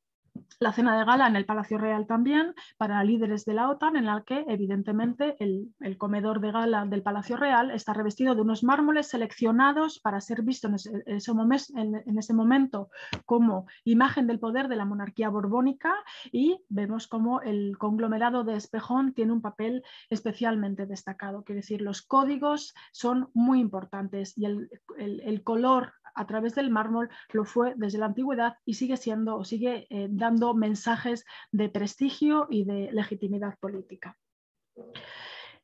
La cena de gala en el Palacio Real también para líderes de la OTAN, en la que evidentemente el, el comedor de gala del Palacio Real está revestido de unos mármoles seleccionados para ser visto en ese, ese momen, en, en ese momento como imagen del poder de la monarquía borbónica, y vemos cómo el conglomerado de Espejón tiene un papel especialmente destacado. Quiere decir, los códigos son muy importantes y el, el, el color a través del mármol lo fue desde la antigüedad y sigue siendo o sigue eh, dando mensajes de prestigio y de legitimidad política.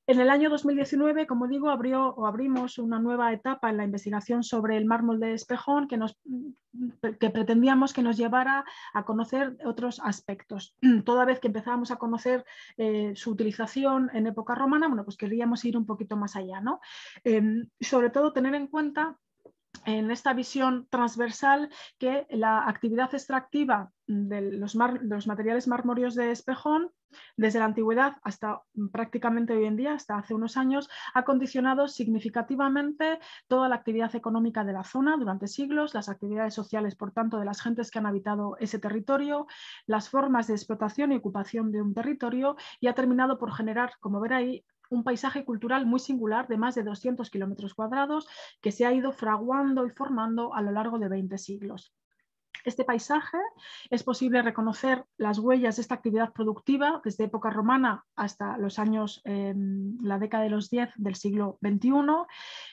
En el año dos mil diecinueve, como digo, abrió o abrimos una nueva etapa en la investigación sobre el mármol de Espejón que, nos, que pretendíamos que nos llevara a conocer otros aspectos. Toda vez que empezábamos a conocer eh, su utilización en época romana, bueno, pues queríamos ir un poquito más allá, ¿no? Eh, sobre todo tener en cuenta en esta visión transversal que la actividad extractiva de los, mar, de los materiales marmóreos de Espejón desde la antigüedad hasta prácticamente hoy en día, hasta hace unos años, ha condicionado significativamente toda la actividad económica de la zona durante siglos, las actividades sociales, por tanto, de las gentes que han habitado ese territorio, las formas de explotación y ocupación de un territorio, y ha terminado por generar, como ver ahí, un paisaje cultural muy singular de más de doscientos kilómetros cuadrados que se ha ido fraguando y formando a lo largo de veinte siglos. Este paisaje es posible reconocer las huellas de esta actividad productiva desde época romana hasta los años, eh, la década de los diez del siglo veintiuno,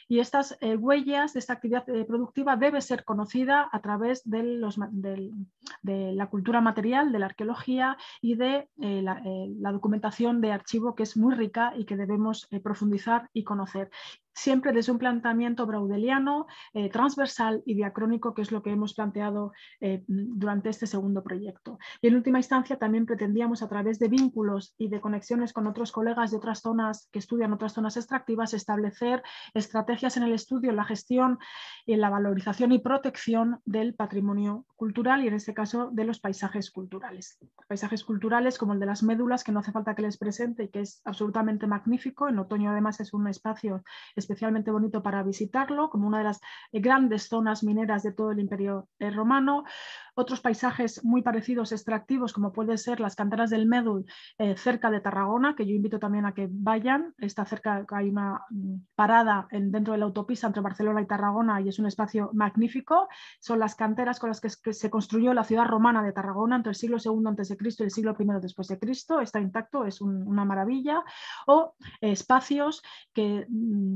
y estas eh, huellas de esta actividad eh, productiva debe ser conocida a través de, los, de, de la cultura material, de la arqueología y de eh, la, eh, la documentación de archivo, que es muy rica y que debemos eh, profundizar y conocer. siempre desde un planteamiento braudeliano, eh, transversal y diacrónico, que es lo que hemos planteado eh, durante este segundo proyecto. Y en última instancia también pretendíamos, a través de vínculos y de conexiones con otros colegas de otras zonas que estudian otras zonas extractivas, establecer estrategias en el estudio, en la gestión, en la valorización y protección del patrimonio cultural y en este caso de los paisajes culturales. Paisajes culturales como el de las médulas, que no hace falta que les presente y que es absolutamente magnífico. En otoño además es un espacio especialmente bonito para visitarlo, como una de las grandes zonas mineras de todo el Imperio Romano. Otros paisajes muy parecidos extractivos, como pueden ser las canteras del Médul, eh, cerca de Tarragona, que yo invito también a que vayan. Está cerca, hay una parada en, dentro de la autopista entre Barcelona y Tarragona y es un espacio magnífico. Son las canteras con las que, que se construyó la ciudad romana de Tarragona entre el siglo segundo antes de Cristo y el siglo primero después de Cristo. Está intacto, es un, una maravilla. O eh, espacios que... Mm,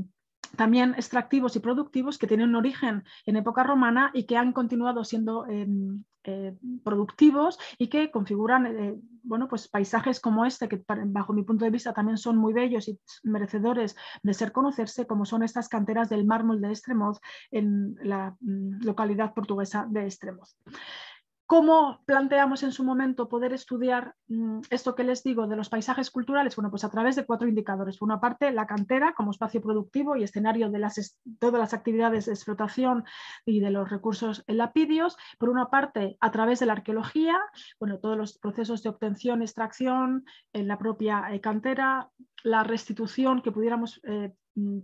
también extractivos y productivos, que tienen un origen en época romana y que han continuado siendo eh, eh, productivos y que configuran eh, bueno, pues paisajes como este, que bajo mi punto de vista también son muy bellos y merecedores de ser conocerse, como son estas canteras del mármol de Estremoz en la mm, localidad portuguesa de Estremoz. ¿Cómo planteamos en su momento poder estudiar mmm, esto que les digo de los paisajes culturales? Bueno, pues a través de cuatro indicadores. Por una parte, la cantera como espacio productivo y escenario de las, todas las actividades de explotación y de los recursos lapidios. Por una parte, a través de la arqueología, bueno, todos los procesos de obtención, extracción en la propia eh, cantera, la restitución que pudiéramos eh,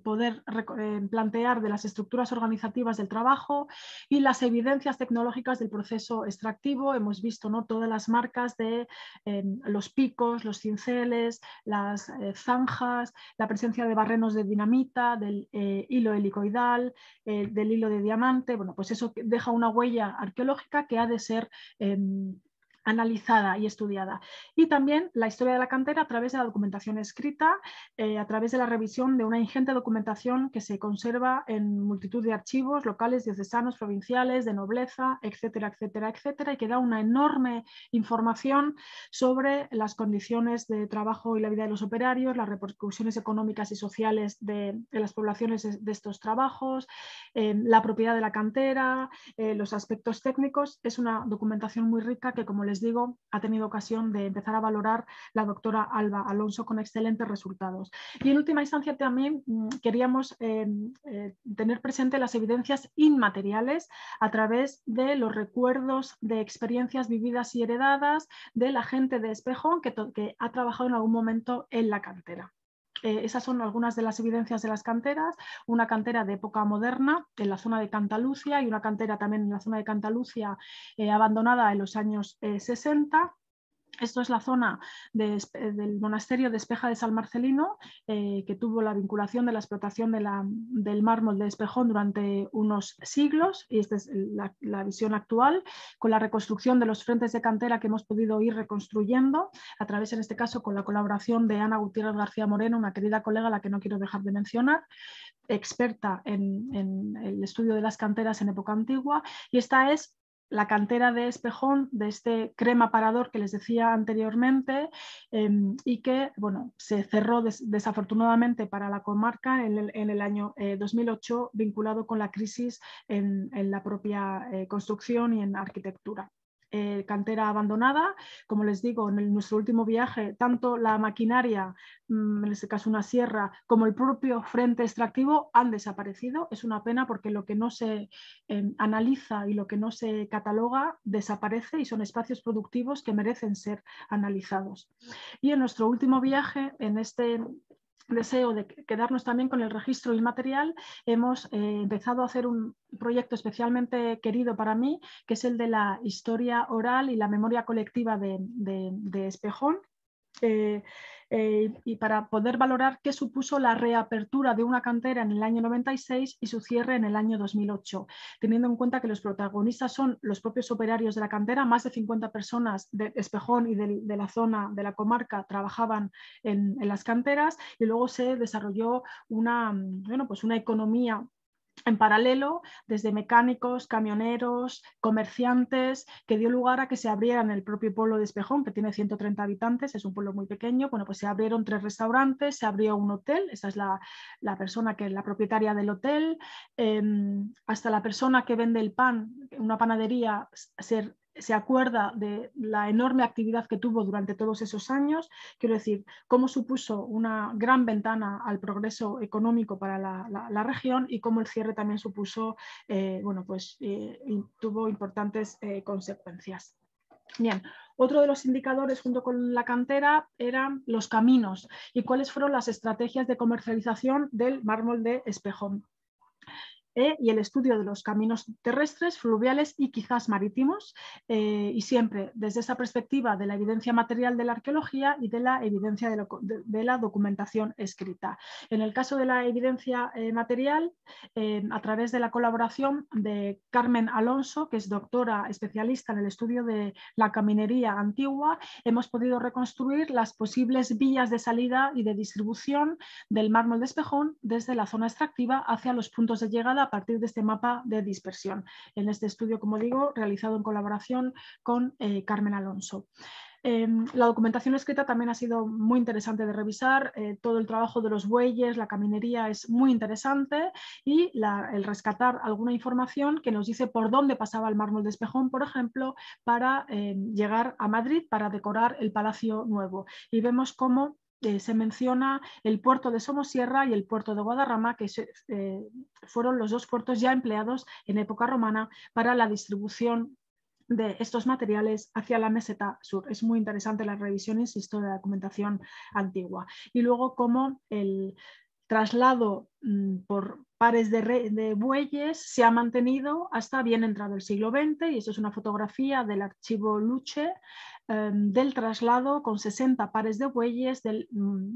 poder eh, plantear de las estructuras organizativas del trabajo y las evidencias tecnológicas del proceso extractivo. Hemos visto, ¿no?, todas las marcas de eh, los picos, los cinceles, las eh, zanjas, la presencia de barrenos de dinamita, del eh, hilo helicoidal, eh, del hilo de diamante. Bueno, pues eso deja una huella arqueológica que ha de ser eh, analizada y estudiada. Y también la historia de la cantera a través de la documentación escrita, eh, a través de la revisión de una ingente documentación que se conserva en multitud de archivos locales, diocesanos, provinciales, de nobleza, etcétera, etcétera, etcétera, y que da una enorme información sobre las condiciones de trabajo y la vida de los operarios, las repercusiones económicas y sociales de, de las poblaciones de estos trabajos, eh, la propiedad de la cantera, eh, los aspectos técnicos. Es una documentación muy rica que, como les Les digo, ha tenido ocasión de empezar a valorar la doctora Alba Alonso con excelentes resultados. Y en última instancia también queríamos eh, eh, tener presente las evidencias inmateriales a través de los recuerdos de experiencias vividas y heredadas de la gente de Espejón que, que ha trabajado en algún momento en la cantera. Eh, esas son algunas de las evidencias de las canteras, una cantera de época moderna en la zona de Cantalucia y una cantera también en la zona de Cantalucia eh, abandonada en los años eh, sesenta. Esto es la zona de, del monasterio de Espeja de San Marcelino, eh, que tuvo la vinculación de la explotación de la, del mármol de Espejón durante unos siglos, y esta es la, la visión actual, con la reconstrucción de los frentes de cantera que hemos podido ir reconstruyendo, a través, en este caso, con la colaboración de Ana Gutiérrez García Moreno, una querida colega a la que no quiero dejar de mencionar, experta en, en el estudio de las canteras en época antigua, y esta es la cantera de Espejón, de este crema parador que les decía anteriormente, eh, y que bueno, se cerró des desafortunadamente para la comarca en el, en el año eh, dos mil ocho, vinculado con la crisis en, en la propia eh, construcción y en arquitectura. Eh, cantera abandonada, como les digo, en el, nuestro último viaje, tanto la maquinaria, mmm, en este caso una sierra, como el propio frente extractivo han desaparecido. Es una pena porque lo que no se eh, analiza y lo que no se cataloga desaparece y son espacios productivos que merecen ser analizados. Y en nuestro último viaje, en este deseo de quedarnos también con el registro inmaterial, hemos eh, empezado a hacer un proyecto especialmente querido para mí, que es el de la historia oral y la memoria colectiva de, de, de Espejón. Eh, eh, y para poder valorar qué supuso la reapertura de una cantera en el año noventa y seis y su cierre en el año dos mil ocho, teniendo en cuenta que los protagonistas son los propios operarios de la cantera. Más de cincuenta personas de Espejón y de, de la zona de la comarca trabajaban en, en las canteras, y luego se desarrolló una, bueno, pues una economía en paralelo desde mecánicos, camioneros, comerciantes, que dio lugar a que se abrieran el propio pueblo de Espejón, que tiene ciento treinta habitantes, es un pueblo muy pequeño. Bueno, pues se abrieron tres restaurantes, se abrió un hotel, esa es la, la persona que es la propietaria del hotel, eh, hasta la persona que vende el pan, una panadería, se se acuerda de la enorme actividad que tuvo durante todos esos años. Quiero decir, cómo supuso una gran ventana al progreso económico para la, la, la región, y cómo el cierre también supuso, eh, bueno, pues eh, tuvo importantes eh, consecuencias. Bien, otro de los indicadores junto con la cantera eran los caminos y cuáles fueron las estrategias de comercialización del mármol de Espejón. Eh, y el estudio de los caminos terrestres, fluviales y quizás marítimos, eh, y siempre desde esa perspectiva de la evidencia material de la arqueología y de la evidencia de, lo, de, de la documentación escrita. En el caso de la evidencia eh, material, eh, a través de la colaboración de Carmen Alonso, que es doctora especialista en el estudio de la caminería antigua, hemos podido reconstruir las posibles vías de salida y de distribución del mármol de Espejón desde la zona extractiva hacia los puntos de llegada a partir de este mapa de dispersión, en este estudio, como digo, realizado en colaboración con eh, Carmen Alonso. Eh, la documentación escrita también ha sido muy interesante de revisar, eh, todo el trabajo de los bueyes, la caminería es muy interesante, y la, el rescatar alguna información que nos dice por dónde pasaba el mármol de Espejón, por ejemplo, para eh, llegar a Madrid para decorar el Palacio Nuevo. Y vemos cómo Eh, se menciona el puerto de Somosierra y el puerto de Guadarrama, que se, eh, fueron los dos puertos ya empleados en época romana para la distribución de estos materiales hacia la meseta sur. Es muy interesante la revisión, insisto, de la documentación antigua. Y luego cómo el traslado mmm, por pares de, re, de bueyes se ha mantenido hasta bien entrado el siglo veinte, y esto es una fotografía del archivo Luche, del traslado con sesenta pares de bueyes del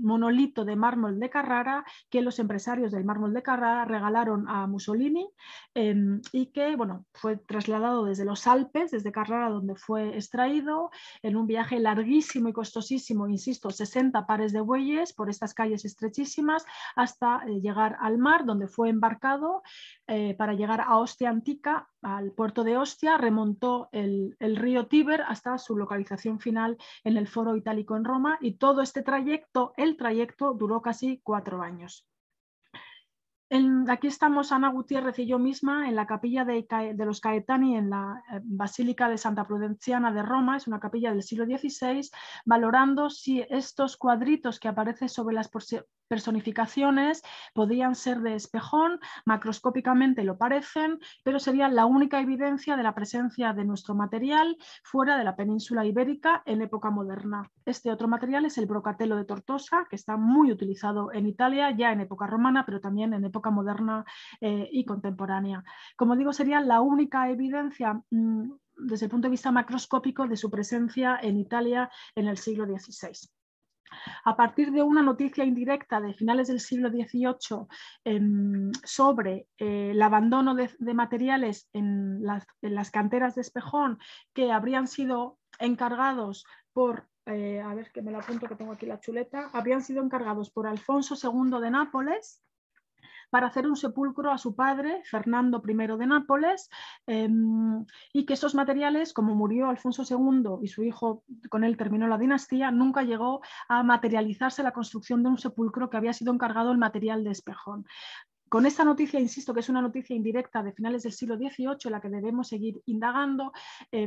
monolito de mármol de Carrara que los empresarios del mármol de Carrara regalaron a Mussolini, eh, y que bueno, fue trasladado desde los Alpes, desde Carrara donde fue extraído, en un viaje larguísimo y costosísimo, insisto, sesenta pares de bueyes por estas calles estrechísimas hasta eh, llegar al mar, donde fue embarcado eh, para llegar a Ostia Antica, al puerto de Ostia, remontó el, el río Tíber hasta su localización final en el Foro Itálico en Roma, y todo este trayecto, el trayecto duró casi cuatro años. En, aquí estamos Ana Gutiérrez y yo misma en la capilla de, de los Caetani, en la Basílica de Santa Prudenciana de Roma, es una capilla del siglo dieciséis, valorando si estos cuadritos que aparecen sobre las personificaciones podían ser de Espejón. Macroscópicamente lo parecen, pero sería la única evidencia de la presencia de nuestro material fuera de la península ibérica en época moderna. Este otro material es el brocatelo de Tortosa, que está muy utilizado en Italia ya en época romana, pero también en época época moderna eh, y contemporánea. Como digo, sería la única evidencia mmm, desde el punto de vista macroscópico de su presencia en Italia en el siglo dieciséis. A partir de una noticia indirecta de finales del siglo dieciocho eh, sobre eh, el abandono de, de materiales en las, en las canteras de Espejón, que habrían sido encargados por eh, a ver que me lo apunto, que tengo aquí la chuleta, habrían sido encargados por Alfonso segundo de Nápoles para hacer un sepulcro a su padre, Fernando primero de Nápoles, eh, y que esos materiales, como murió Alfonso segundo y su hijo, con él terminó la dinastía, nunca llegó a materializarse la construcción de un sepulcro que había sido encargado el material de Espejón. Con esta noticia, insisto, que es una noticia indirecta de finales del siglo dieciocho, en la que debemos seguir indagando, eh,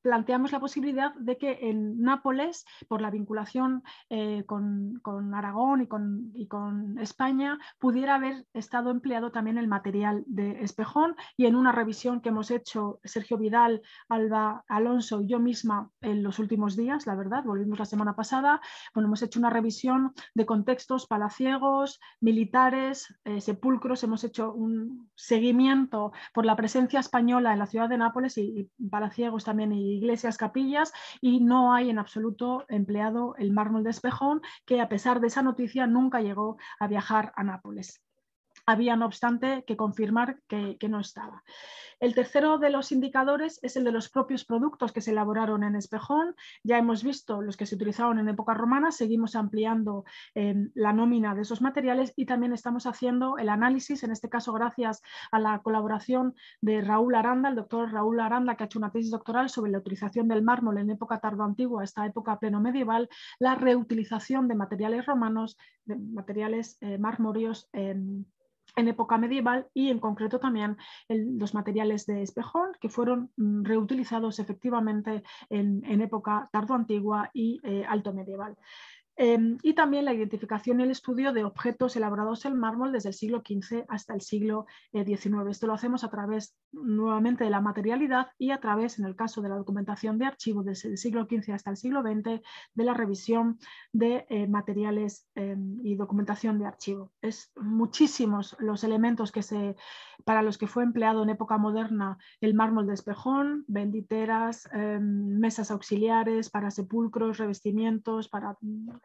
planteamos la posibilidad de que en Nápoles, por la vinculación eh, con, con Aragón y con, y con España, pudiera haber estado empleado también el material de Espejón, y en una revisión que hemos hecho Sergio Vidal, Alba Alonso y yo misma en los últimos días, la verdad, volvimos la semana pasada, bueno, hemos hecho una revisión de contextos palaciegos, militares, eh, sepulcros. Hemos hecho un seguimiento por la presencia española en la ciudad de Nápoles y, y palaciegos también, y iglesias, capillas, y no hay en absoluto empleado el mármol de Espejón, que a pesar de esa noticia nunca llegó a viajar a Nápoles. había, no obstante, que confirmar que, que no estaba. El tercero de los indicadores es el de los propios productos que se elaboraron en Espejón. Ya hemos visto los que se utilizaron en época romana, seguimos ampliando eh, la nómina de esos materiales y también estamos haciendo el análisis, en este caso gracias a la colaboración de Raúl Aranda, el doctor Raúl Aranda, que ha hecho una tesis doctoral sobre la utilización del mármol en época tardoantigua hasta época plenomedieval, la reutilización de materiales romanos, de materiales eh, marmóreos en... Eh, en época medieval y en concreto también el, los materiales de Espejón que fueron reutilizados efectivamente en, en época tardoantigua y eh, alto medieval. Eh, y también la identificación y el estudio de objetos elaborados en mármol desde el siglo quince hasta el siglo diecinueve. Esto lo hacemos a través nuevamente de la materialidad y a través, en el caso de la documentación de archivo desde el siglo quince hasta el siglo veinte, de la revisión de eh, materiales eh, y documentación de archivo. Es muchísimos los elementos que se, para los que fue empleado en época moderna el mármol de Espejón: benditeras, eh, mesas auxiliares para sepulcros, revestimientos, para...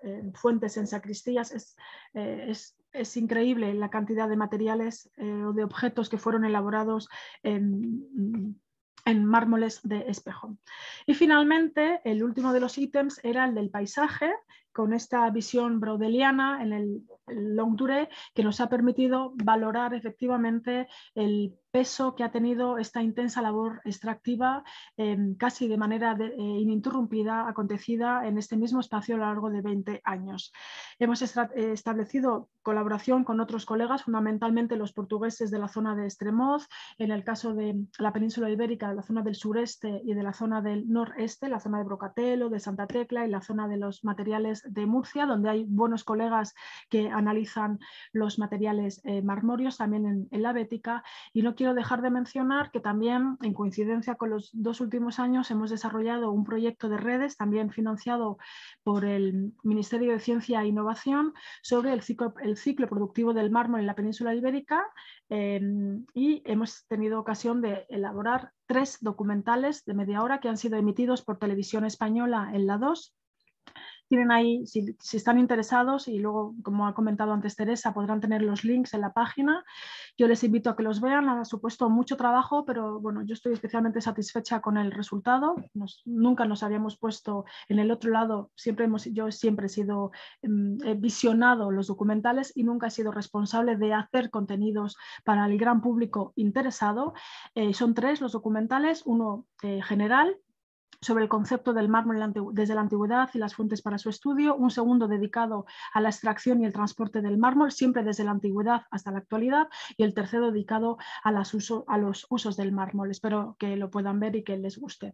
Eh, fuentes en sacristías. Es, eh, es, es increíble la cantidad de materiales eh, o de objetos que fueron elaborados en, en mármoles de Espejón. Y finalmente, el último de los ítems era el del paisaje, con esta visión brodeliana en el, el long durée, que nos ha permitido valorar efectivamente el peso que ha tenido esta intensa labor extractiva, eh, casi de manera de, eh, ininterrumpida, acontecida en este mismo espacio a lo largo de veinte años. Hemos establecido colaboración con otros colegas, fundamentalmente los portugueses de la zona de Estremoz, en el caso de la península ibérica, de la zona del sureste y de la zona del noreste, la zona de Brocatelo, de Santa Tecla y la zona de los materiales de Murcia, donde hay buenos colegas que analizan los materiales eh, marmóreos, también en, en la Bética. Y no quiero dejar de mencionar que también, en coincidencia con los dos últimos años, hemos desarrollado un proyecto de redes, también financiado por el Ministerio de Ciencia e Innovación, sobre el ciclo, el ciclo productivo del mármol en la península ibérica, eh, y hemos tenido ocasión de elaborar tres documentales de media hora que han sido emitidos por Televisión Española en la dos. Tienen ahí, si, si están interesados, y luego, como ha comentado antes Teresa, podrán tener los links en la página. Yo les invito a que los vean, ha supuesto mucho trabajo, pero bueno, yo estoy especialmente satisfecha con el resultado. Nos, nunca nos habíamos puesto en el otro lado, siempre hemos, yo siempre he sido eh, visionado los documentales y nunca he sido responsable de hacer contenidos para el gran público interesado. Eh, son tres los documentales, uno eh, general, sobre el concepto del mármol desde la antigüedad y las fuentes para su estudio, un segundo dedicado a la extracción y el transporte del mármol, siempre desde la antigüedad hasta la actualidad, y el tercero dedicado a, las uso, a los usos del mármol. Espero que lo puedan ver y que les guste.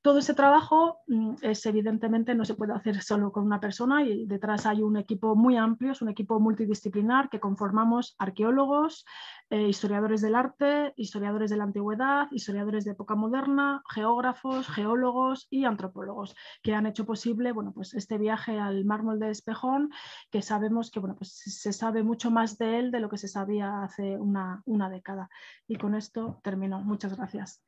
Todo ese trabajo es, evidentemente, no se puede hacer solo con una persona, y detrás hay un equipo muy amplio, es un equipo multidisciplinar que conformamos arqueólogos, eh, historiadores del arte, historiadores de la antigüedad, historiadores de época moderna, geógrafos, geólogos y antropólogos, que han hecho posible, bueno, pues este viaje al mármol de Espejón, que sabemos que, bueno, pues se sabe mucho más de él de lo que se sabía hace una, una década. Y con esto termino. Muchas gracias.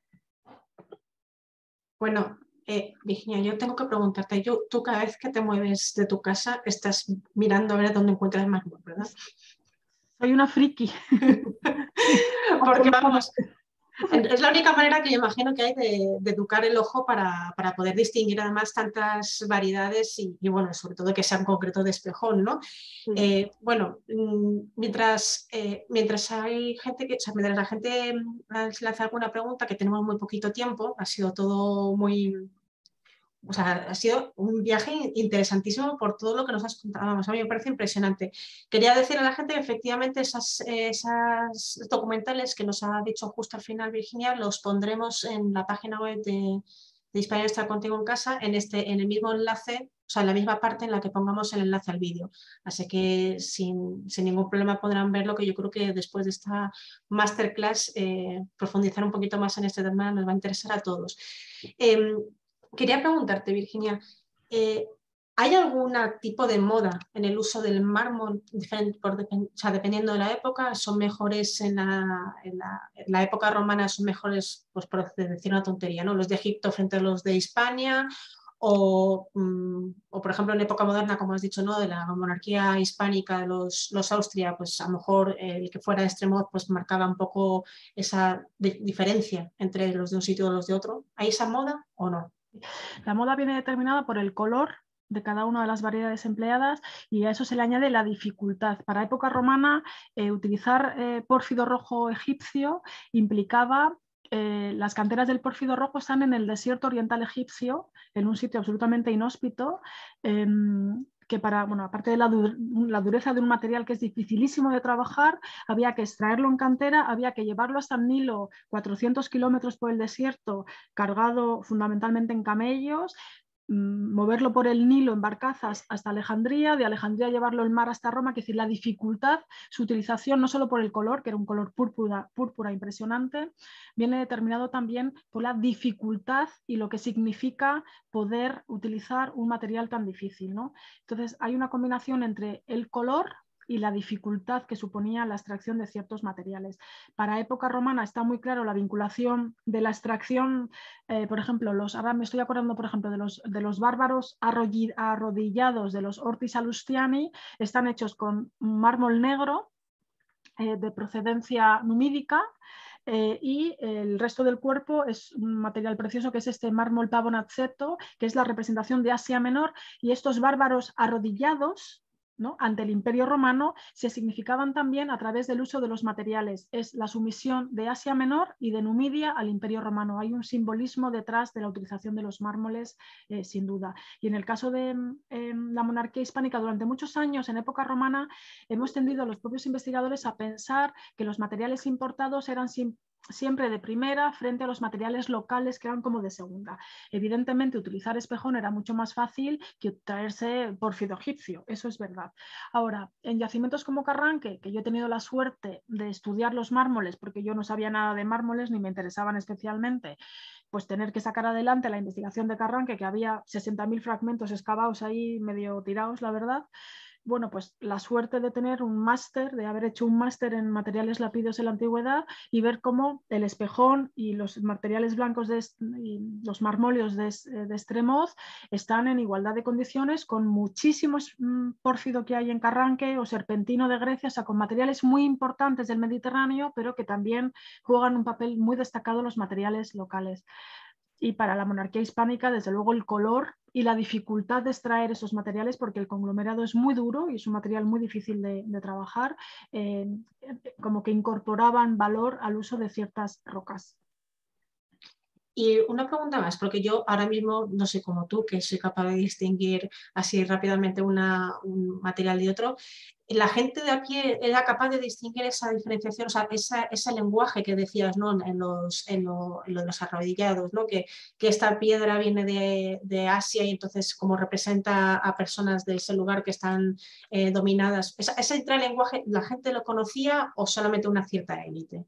Bueno, eh, Virginia, yo tengo que preguntarte, yo, tú cada vez que te mueves de tu casa estás mirando a ver dónde encuentras más, ¿verdad? Soy una friki. Porque vamos, es la única manera que yo imagino que hay de, de educar el ojo para, para poder distinguir además tantas variedades y, y bueno, sobre todo que sean concretos de Espejón, ¿no? Sí. Eh, bueno, mientras, eh, mientras hay gente que, o sea, mientras la gente lanza alguna pregunta, que tenemos muy poquito tiempo, ha sido todo muy... O sea, ha sido un viaje interesantísimo por todo lo que nos has contado. Vamos, a mí me parece impresionante. Quería decir a la gente que efectivamente esas, esas documentales que nos ha dicho justo al final Virginia los pondremos en la página web de, de Hispania Nostra Contigo en Casa, en, este, en el mismo enlace, o sea, en la misma parte en la que pongamos el enlace al vídeo. Así que sin, sin ningún problema podrán verlo, que yo creo que después de esta masterclass eh, profundizar un poquito más en este tema nos va a interesar a todos. Eh, Quería preguntarte, Virginia, eh, ¿hay algún tipo de moda en el uso del mármol, por, o sea, dependiendo de la época? ¿Son mejores en la, en la, en la época romana, son mejores, pues, por decir una tontería, ¿no? Los de Egipto frente a los de Hispania, o, mm, o por ejemplo en época moderna, como has dicho, ¿no?, de la monarquía hispánica de los, los Austria, pues a lo mejor el que fuera de Estremoz pues marcaba un poco esa diferencia entre los de un sitio y los de otro. ¿Hay esa moda o no? La moda viene determinada por el color de cada una de las variedades empleadas, y a eso se le añade la dificultad. Para época romana, eh, utilizar eh, pórfido rojo egipcio implicaba... Eh, las canteras del pórfido rojo están en el desierto oriental egipcio, en un sitio absolutamente inhóspito, eh, que para, bueno, aparte de la, du la dureza de un material que es dificilísimo de trabajar, había que extraerlo en cantera, había que llevarlo hasta el Nilo, cuatrocientos kilómetros por el desierto, cargado fundamentalmente en camellos, moverlo por el Nilo en barcazas hasta Alejandría, de Alejandría llevarlo el mar hasta Roma. Que es decir, la dificultad, su utilización, no solo por el color, que era un color púrpura, púrpura impresionante, viene determinado también por la dificultad y lo que significa poder utilizar un material tan difícil, ¿no? Entonces hay una combinación entre el color y la dificultad que suponía la extracción de ciertos materiales. Para época romana está muy claro la vinculación de la extracción, eh, por ejemplo, los, ahora me estoy acordando, por ejemplo, de los, de los bárbaros arrodillados de los Orti Salustiani, están hechos con mármol negro eh, de procedencia numídica, Eh, y el resto del cuerpo es un material precioso que es este mármol pavonazzeto, que es la representación de Asia Menor, y estos bárbaros arrodillados, ¿no?, ante el Imperio Romano, se significaban también a través del uso de los materiales. Es la sumisión de Asia Menor y de Numidia al Imperio Romano. Hay un simbolismo detrás de la utilización de los mármoles, eh, sin duda. Y en el caso de eh, la monarquía hispánica, durante muchos años, en época romana, hemos tendido a los propios investigadores a pensar que los materiales importados eran sin siempre de primera frente a los materiales locales, que eran como de segunda. Evidentemente, utilizar espejón era mucho más fácil que traerse pórfido egipcio, eso es verdad. Ahora, en yacimientos como Carranque, que yo he tenido la suerte de estudiar los mármoles, porque yo no sabía nada de mármoles ni me interesaban especialmente, pues tener que sacar adelante la investigación de Carranque, que había sesenta mil fragmentos excavados ahí medio tirados, la verdad. Bueno, pues la suerte de tener un máster, de haber hecho un máster en materiales lápidos en la antigüedad, y ver cómo el espejón y los materiales blancos de, y los marmolios de, de Estremoz están en igualdad de condiciones con muchísimos mmm, pórfido que hay en Carranque o serpentino de Grecia, o sea, con materiales muy importantes del Mediterráneo, pero que también juegan un papel muy destacado los materiales locales. Y para la monarquía hispánica, desde luego, el color y la dificultad de extraer esos materiales, porque el conglomerado es muy duro y es un material muy difícil de, de trabajar, eh, como que incorporaban valor al uso de ciertas rocas. Y una pregunta más, porque yo ahora mismo no sé como tú, que soy capaz de distinguir así rápidamente una, un material de otro. ¿La gente de aquí era capaz de distinguir esa diferenciación, o sea, esa, ese lenguaje que decías, ¿no?, en, los, en, lo, en lo de los arrodillados, ¿no?, que, que esta piedra viene de, de Asia y entonces como representa a personas de ese lugar que están eh, dominadas? ¿Ese, ese lenguaje la gente lo conocía o solamente una cierta élite?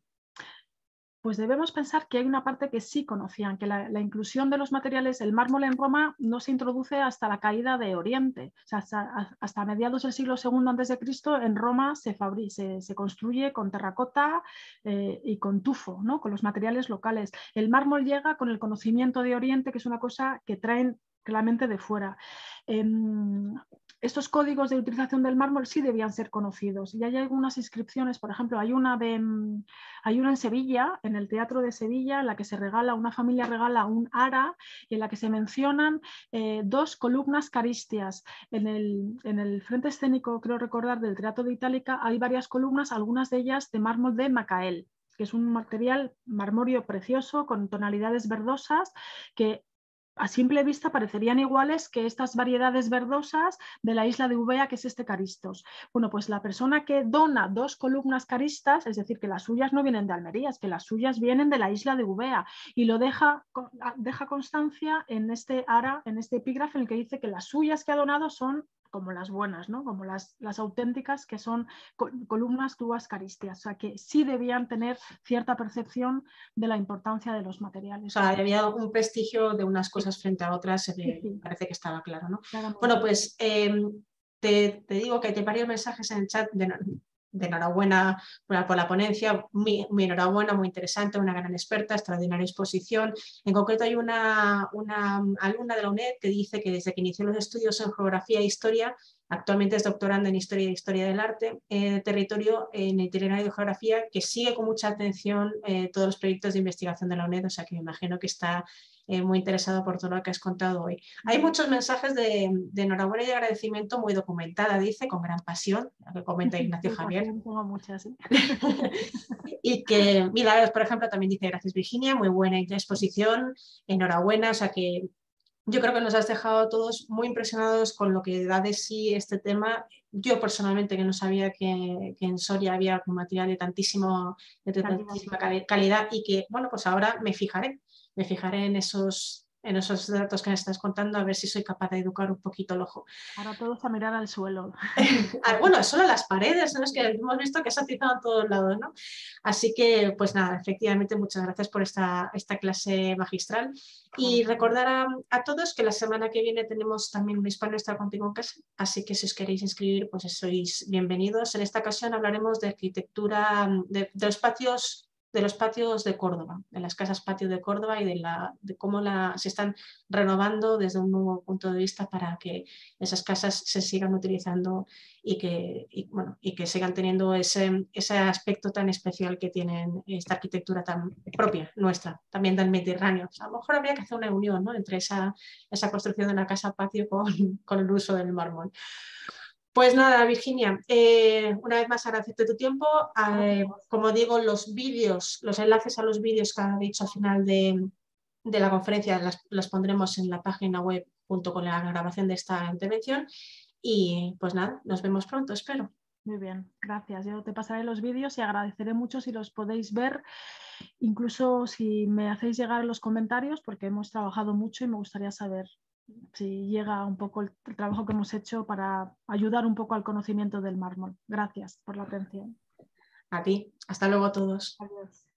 Pues debemos pensar que hay una parte que sí conocían, que la, la inclusión de los materiales, el mármol en Roma no se introduce hasta la caída de Oriente, o sea, hasta, hasta mediados del siglo segundo antes de Cristo en Roma se, fabrica, se, se construye con terracota eh, y con tufo, ¿no?, con los materiales locales. El mármol llega con el conocimiento de Oriente, que es una cosa que traen claramente de fuera. Eh, Estos códigos de utilización del mármol sí debían ser conocidos, y hay algunas inscripciones, por ejemplo, hay una, de, hay una en Sevilla, en el Teatro de Sevilla, en la que se regala, una familia regala un ara, y en la que se mencionan eh, dos columnas caristias. En el, en el frente escénico, creo recordar, del Teatro de Itálica hay varias columnas, algunas de ellas de mármol de Macael, que es un material marmorio precioso con tonalidades verdosas que a simple vista parecerían iguales que estas variedades verdosas de la isla de Ubea, que es este caristos. Bueno, pues la persona que dona dos columnas caristas, es decir, que las suyas no vienen de Almería, es que las suyas vienen de la isla de Ubea, y lo deja, deja constancia en este ara, en este epígrafe, en el que dice que las suyas que ha donado son como las buenas, ¿no?, como las, las auténticas, que son columnas tuas caristias. O sea, que sí debían tener cierta percepción de la importancia de los materiales. O sea, había un prestigio de unas cosas frente a otras, sí, sí. Parece que estaba claro, ¿no? Claro. Bueno, pues eh, te, te digo que hay varios mensajes en el chat de, de enhorabuena por la ponencia, mi, mi enhorabuena, muy interesante, una gran experta, extraordinaria exposición. En concreto hay una, una alumna de la UNED que dice que desde que inició los estudios en geografía e historia, actualmente es doctorando en Historia e Historia del Arte, eh, territorio en el itinerario de geografía, que sigue con mucha atención eh, todos los proyectos de investigación de la UNED, o sea que me imagino que está eh, muy interesado por todo lo que has contado hoy. Hay muchos mensajes de, de enhorabuena y de agradecimiento, muy documentada, dice, con gran pasión, lo que comenta Ignacio Javier. Tengo muchas, ¿eh? Y que Milagros, por ejemplo, también dice, gracias Virginia, muy buena exposición, enhorabuena, o sea que... Yo creo que nos has dejado todos muy impresionados con lo que da de sí este tema. Yo personalmente, que no sabía que, que en Soria había un material de, tantísimo, de tantísima calidad, y que, bueno, pues ahora me fijaré, me fijaré en esos, en esos datos que me estás contando, a ver si soy capaz de educar un poquito el ojo. Ahora todos a mirar al suelo. Bueno, solo las paredes, ¿no? Es que hemos visto que se ha citado en todos lados, ¿no? Así que, pues nada, efectivamente, muchas gracias por esta, esta clase magistral. Y recordar a, a todos que la semana que viene tenemos también un Hispania Nostra Contigo en Casa, así que si os queréis inscribir, pues sois bienvenidos. En esta ocasión hablaremos de arquitectura, de, de los patios... de los patios de Córdoba, de las casas patio de Córdoba, y de, la, de cómo la, se están renovando desde un nuevo punto de vista para que esas casas se sigan utilizando y que, y, bueno, y que sigan teniendo ese, ese aspecto tan especial que tienen, esta arquitectura tan propia nuestra, también del Mediterráneo. O sea, a lo mejor habría que hacer una unión, ¿no?, entre esa, esa construcción de una casa patio con, con el uso del mármol. Pues nada, Virginia, eh, una vez más agradecerte tu tiempo. Eh, como digo, los vídeos, los enlaces a los vídeos que ha dicho al final de, de la conferencia, las, las pondremos en la página web junto con la grabación de esta intervención. Y pues nada, nos vemos pronto, espero. Muy bien, gracias. Yo te pasaré los vídeos y agradeceré mucho si los podéis ver. Incluso si me hacéis llegar los comentarios, porque hemos trabajado mucho y me gustaría saber si llega un poco el trabajo que hemos hecho para ayudar un poco al conocimiento del mármol. Gracias por la atención. A ti. Hasta luego a todos. Adiós.